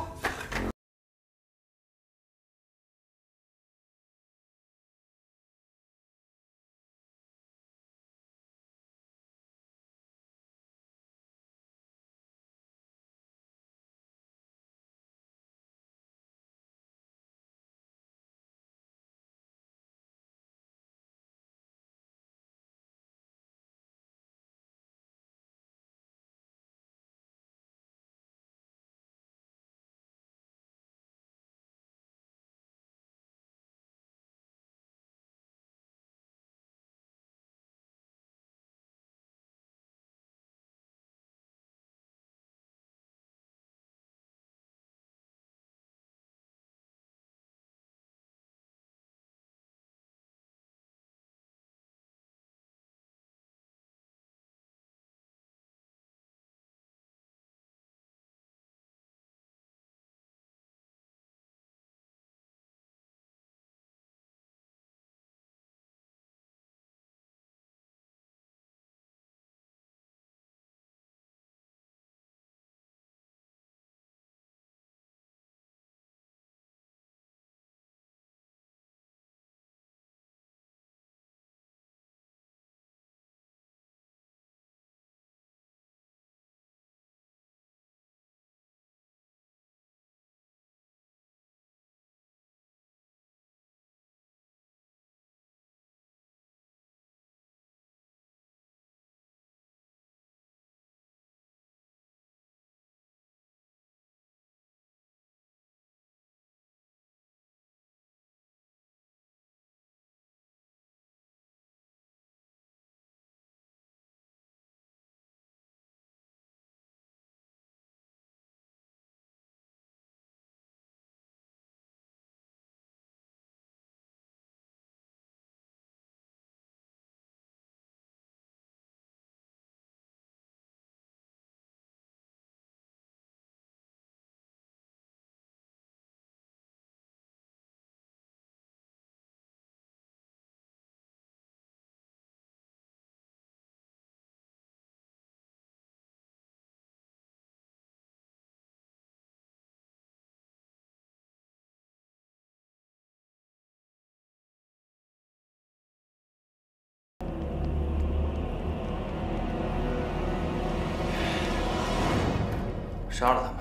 杀了他们。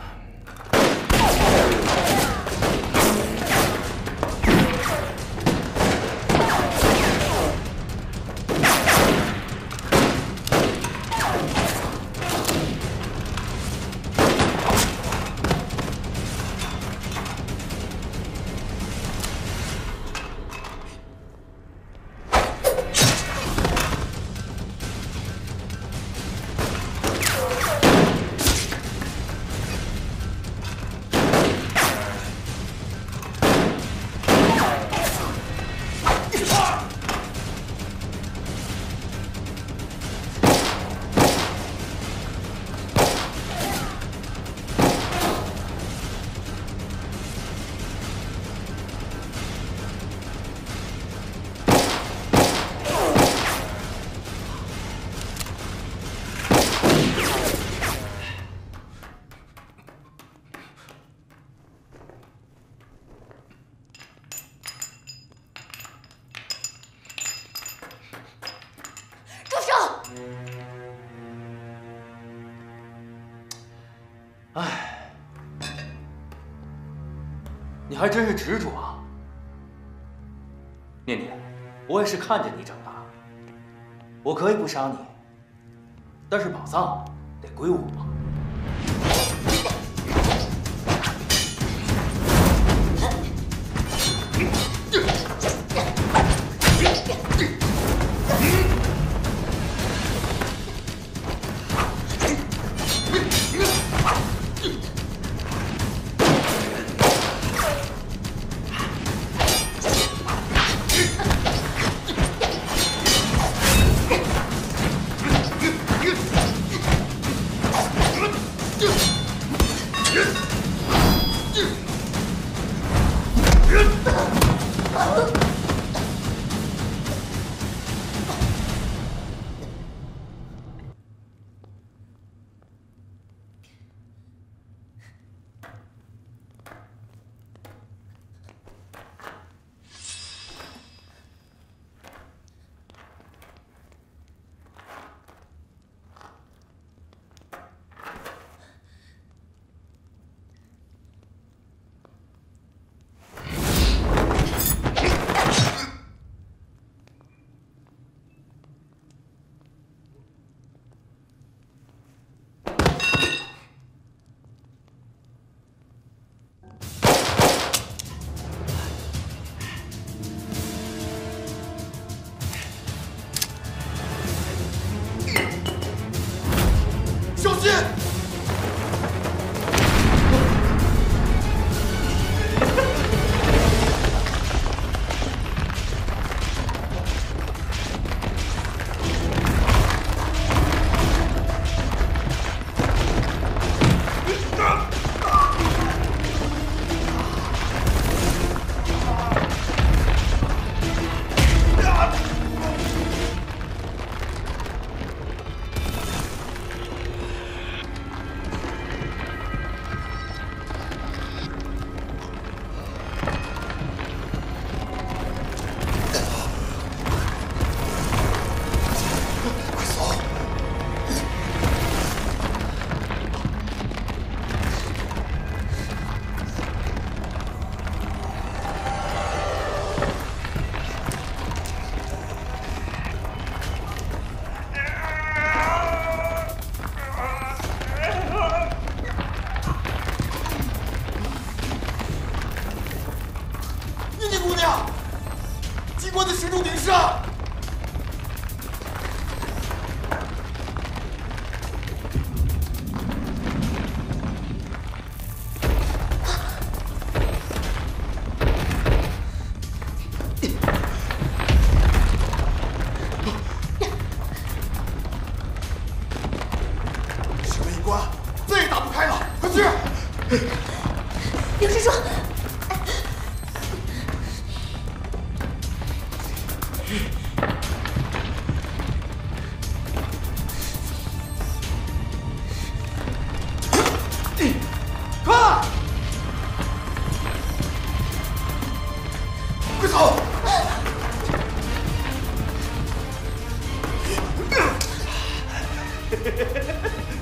哎，你还真是执着啊！念念，我也是看着你长大，我可以不杀你，但是宝藏得归我。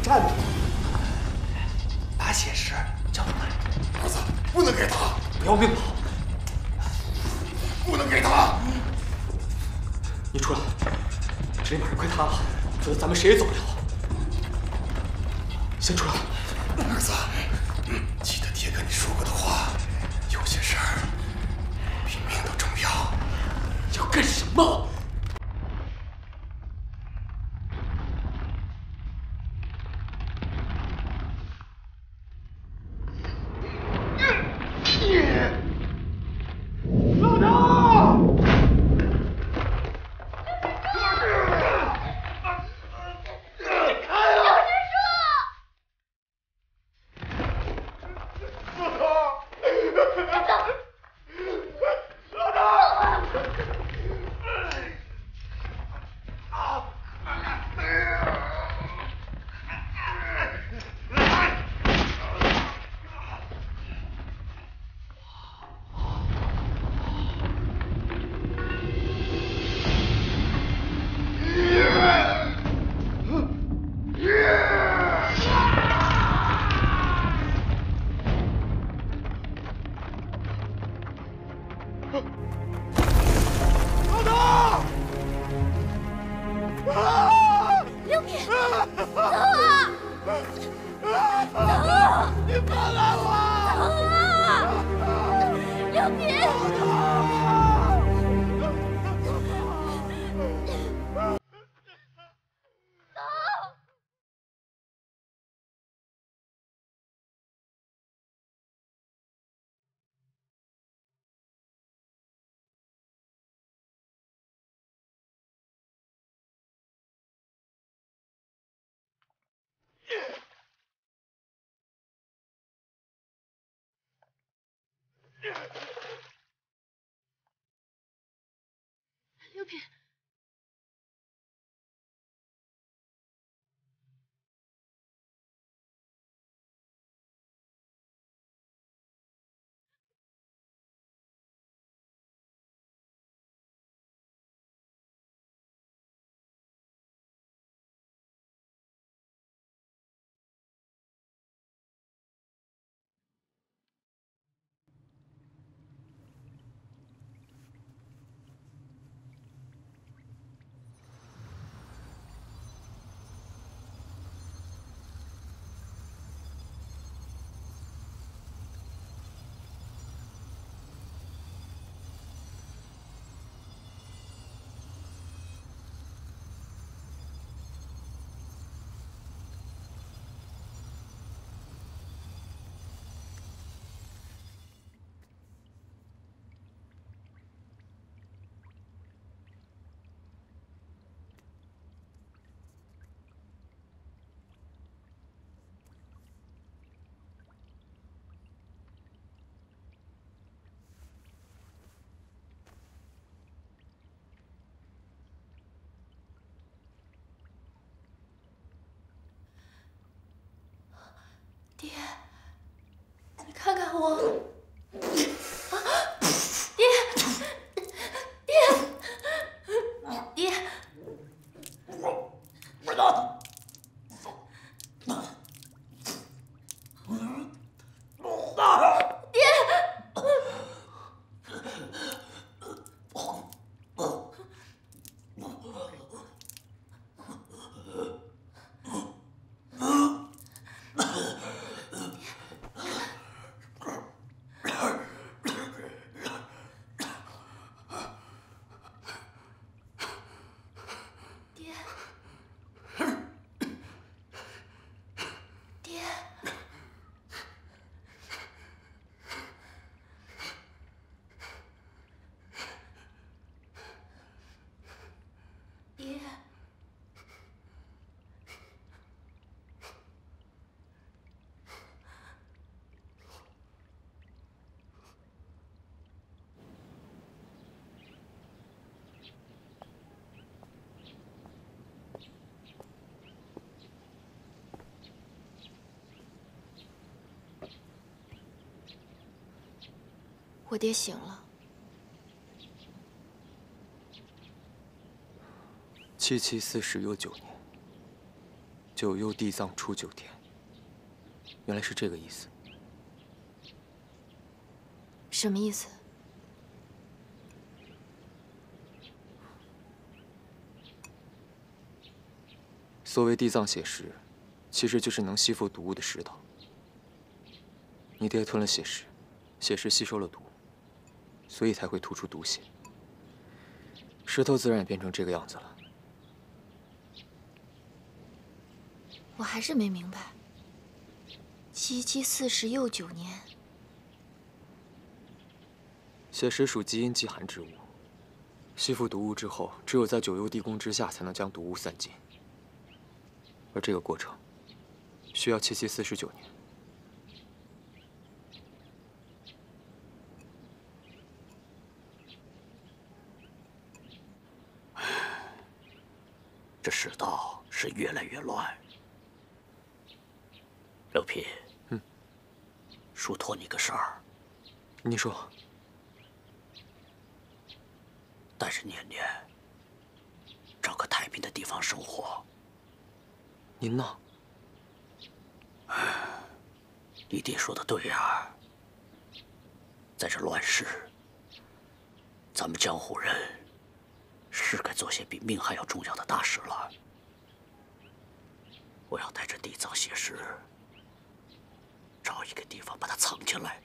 站住！把你要别跑！不能给他！你出来！这里马上快塌了，否则咱们谁也走不了。先出来！儿子，记得爹跟你说过的话，有些事儿比命都重要。要干什么？ 刘品，爹，你看看我。 我爹醒了，7744又9年，9又地藏初9天，原来是这个意思。什么意思？所谓地藏血石，其实就是能吸附毒物的石头。你爹吞了血石，血石吸收了毒，所以才会吐出毒血。石头自然也变成这个样子了。我还是没明白。7740又9年。 血石属基因极寒之物，吸附毒物之后，只有在九幽地宫之下才能将毒物散尽，而这个过程需要7749年。这世道是越来越乱。刘平，嘱托你个事儿。你说。 但是年年找个太平的地方生活。您呢？你爹说的对啊，在这乱世，咱们江湖人是该做些比命还要重要的大事了。我要带着地藏血石，找一个地方把它藏起来。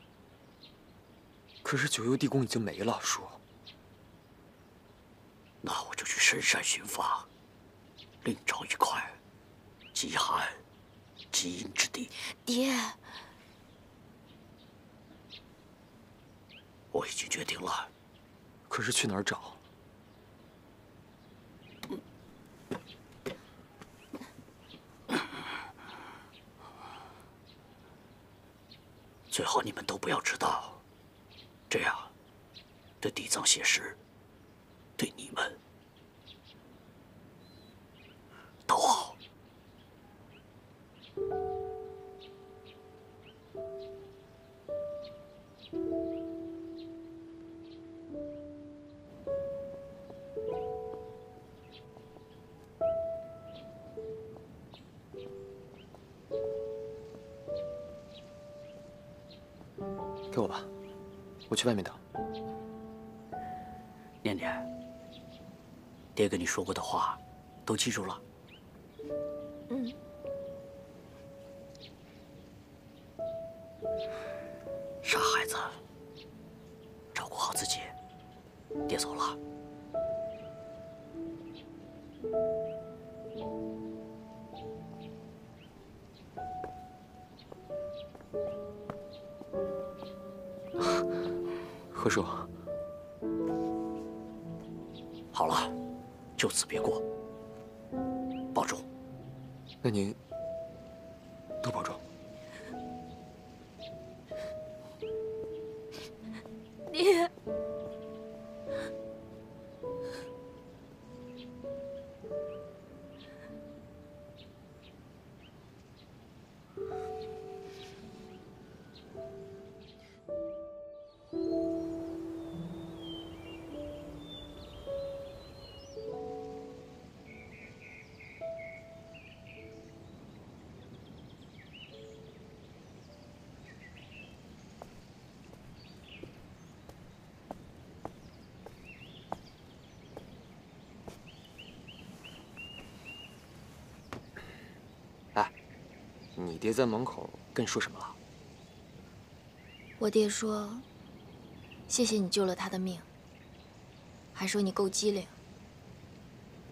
可是九幽地宫已经没了，叔。 那我就去深山寻访，另找一块极寒、极阴之地。爹，我已经决定了。可是去哪儿找？最好你们都不要知道，这样对地藏血石。 对你们都好。给我吧，我去外面等。念念。 爹跟你说过的话，都记住了。嗯。傻孩子，照顾好自己。爹走了。何叔，好了。 就此别过，保重。那您多保重。爹，你爹在门口跟你说什么了？我爹说：“谢谢你救了他的命。”还说你够机灵。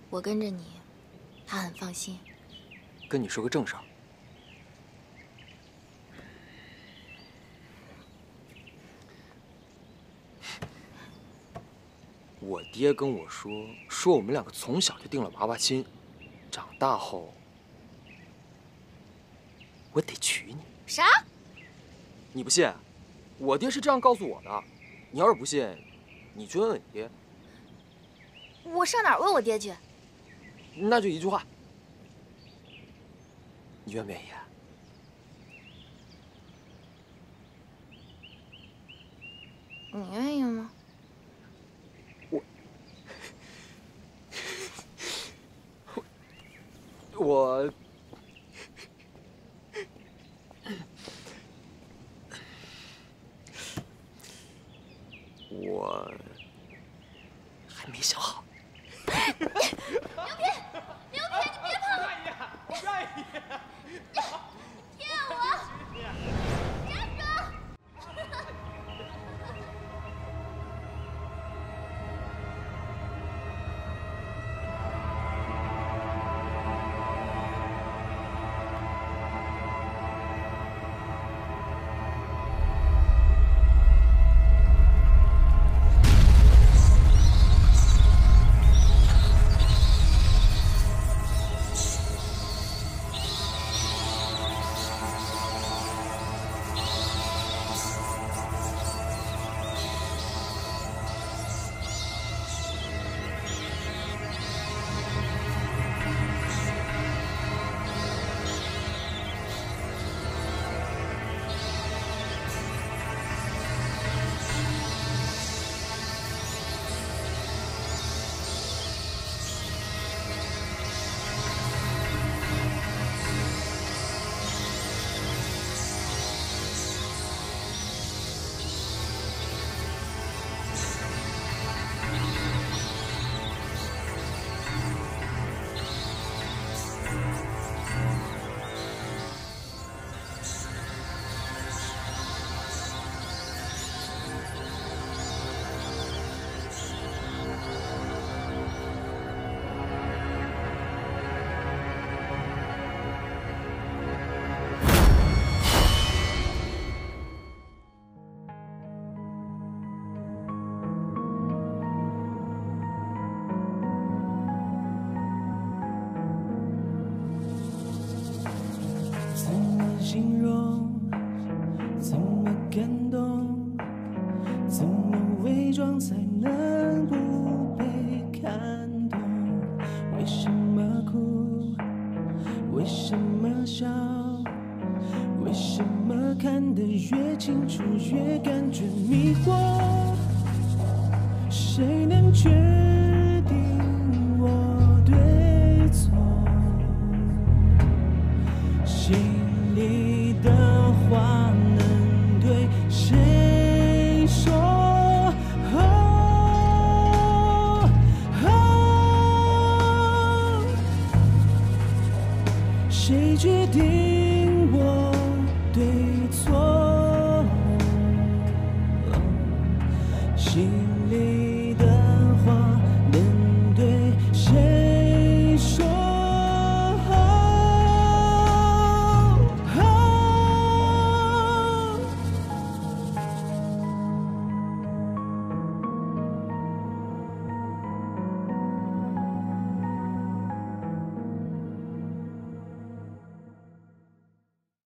我跟着你，他很放心。跟你说个正事儿。我爹跟我说我们两个从小就定了娃娃亲，长大后。 我得娶你！啥？你不信？我爹是这样告诉我的。你要是不信，你去问问你爹。我上哪儿问我爹去？那就一句话，你愿不愿意？你愿意吗？我。形容？怎么感动？怎么伪装才能不被看懂？为什么哭？为什么笑？为什么看得越清楚越感觉迷惑？谁能决定我对错？心里的话能对谁说？哦哦，谁决定？ 心里。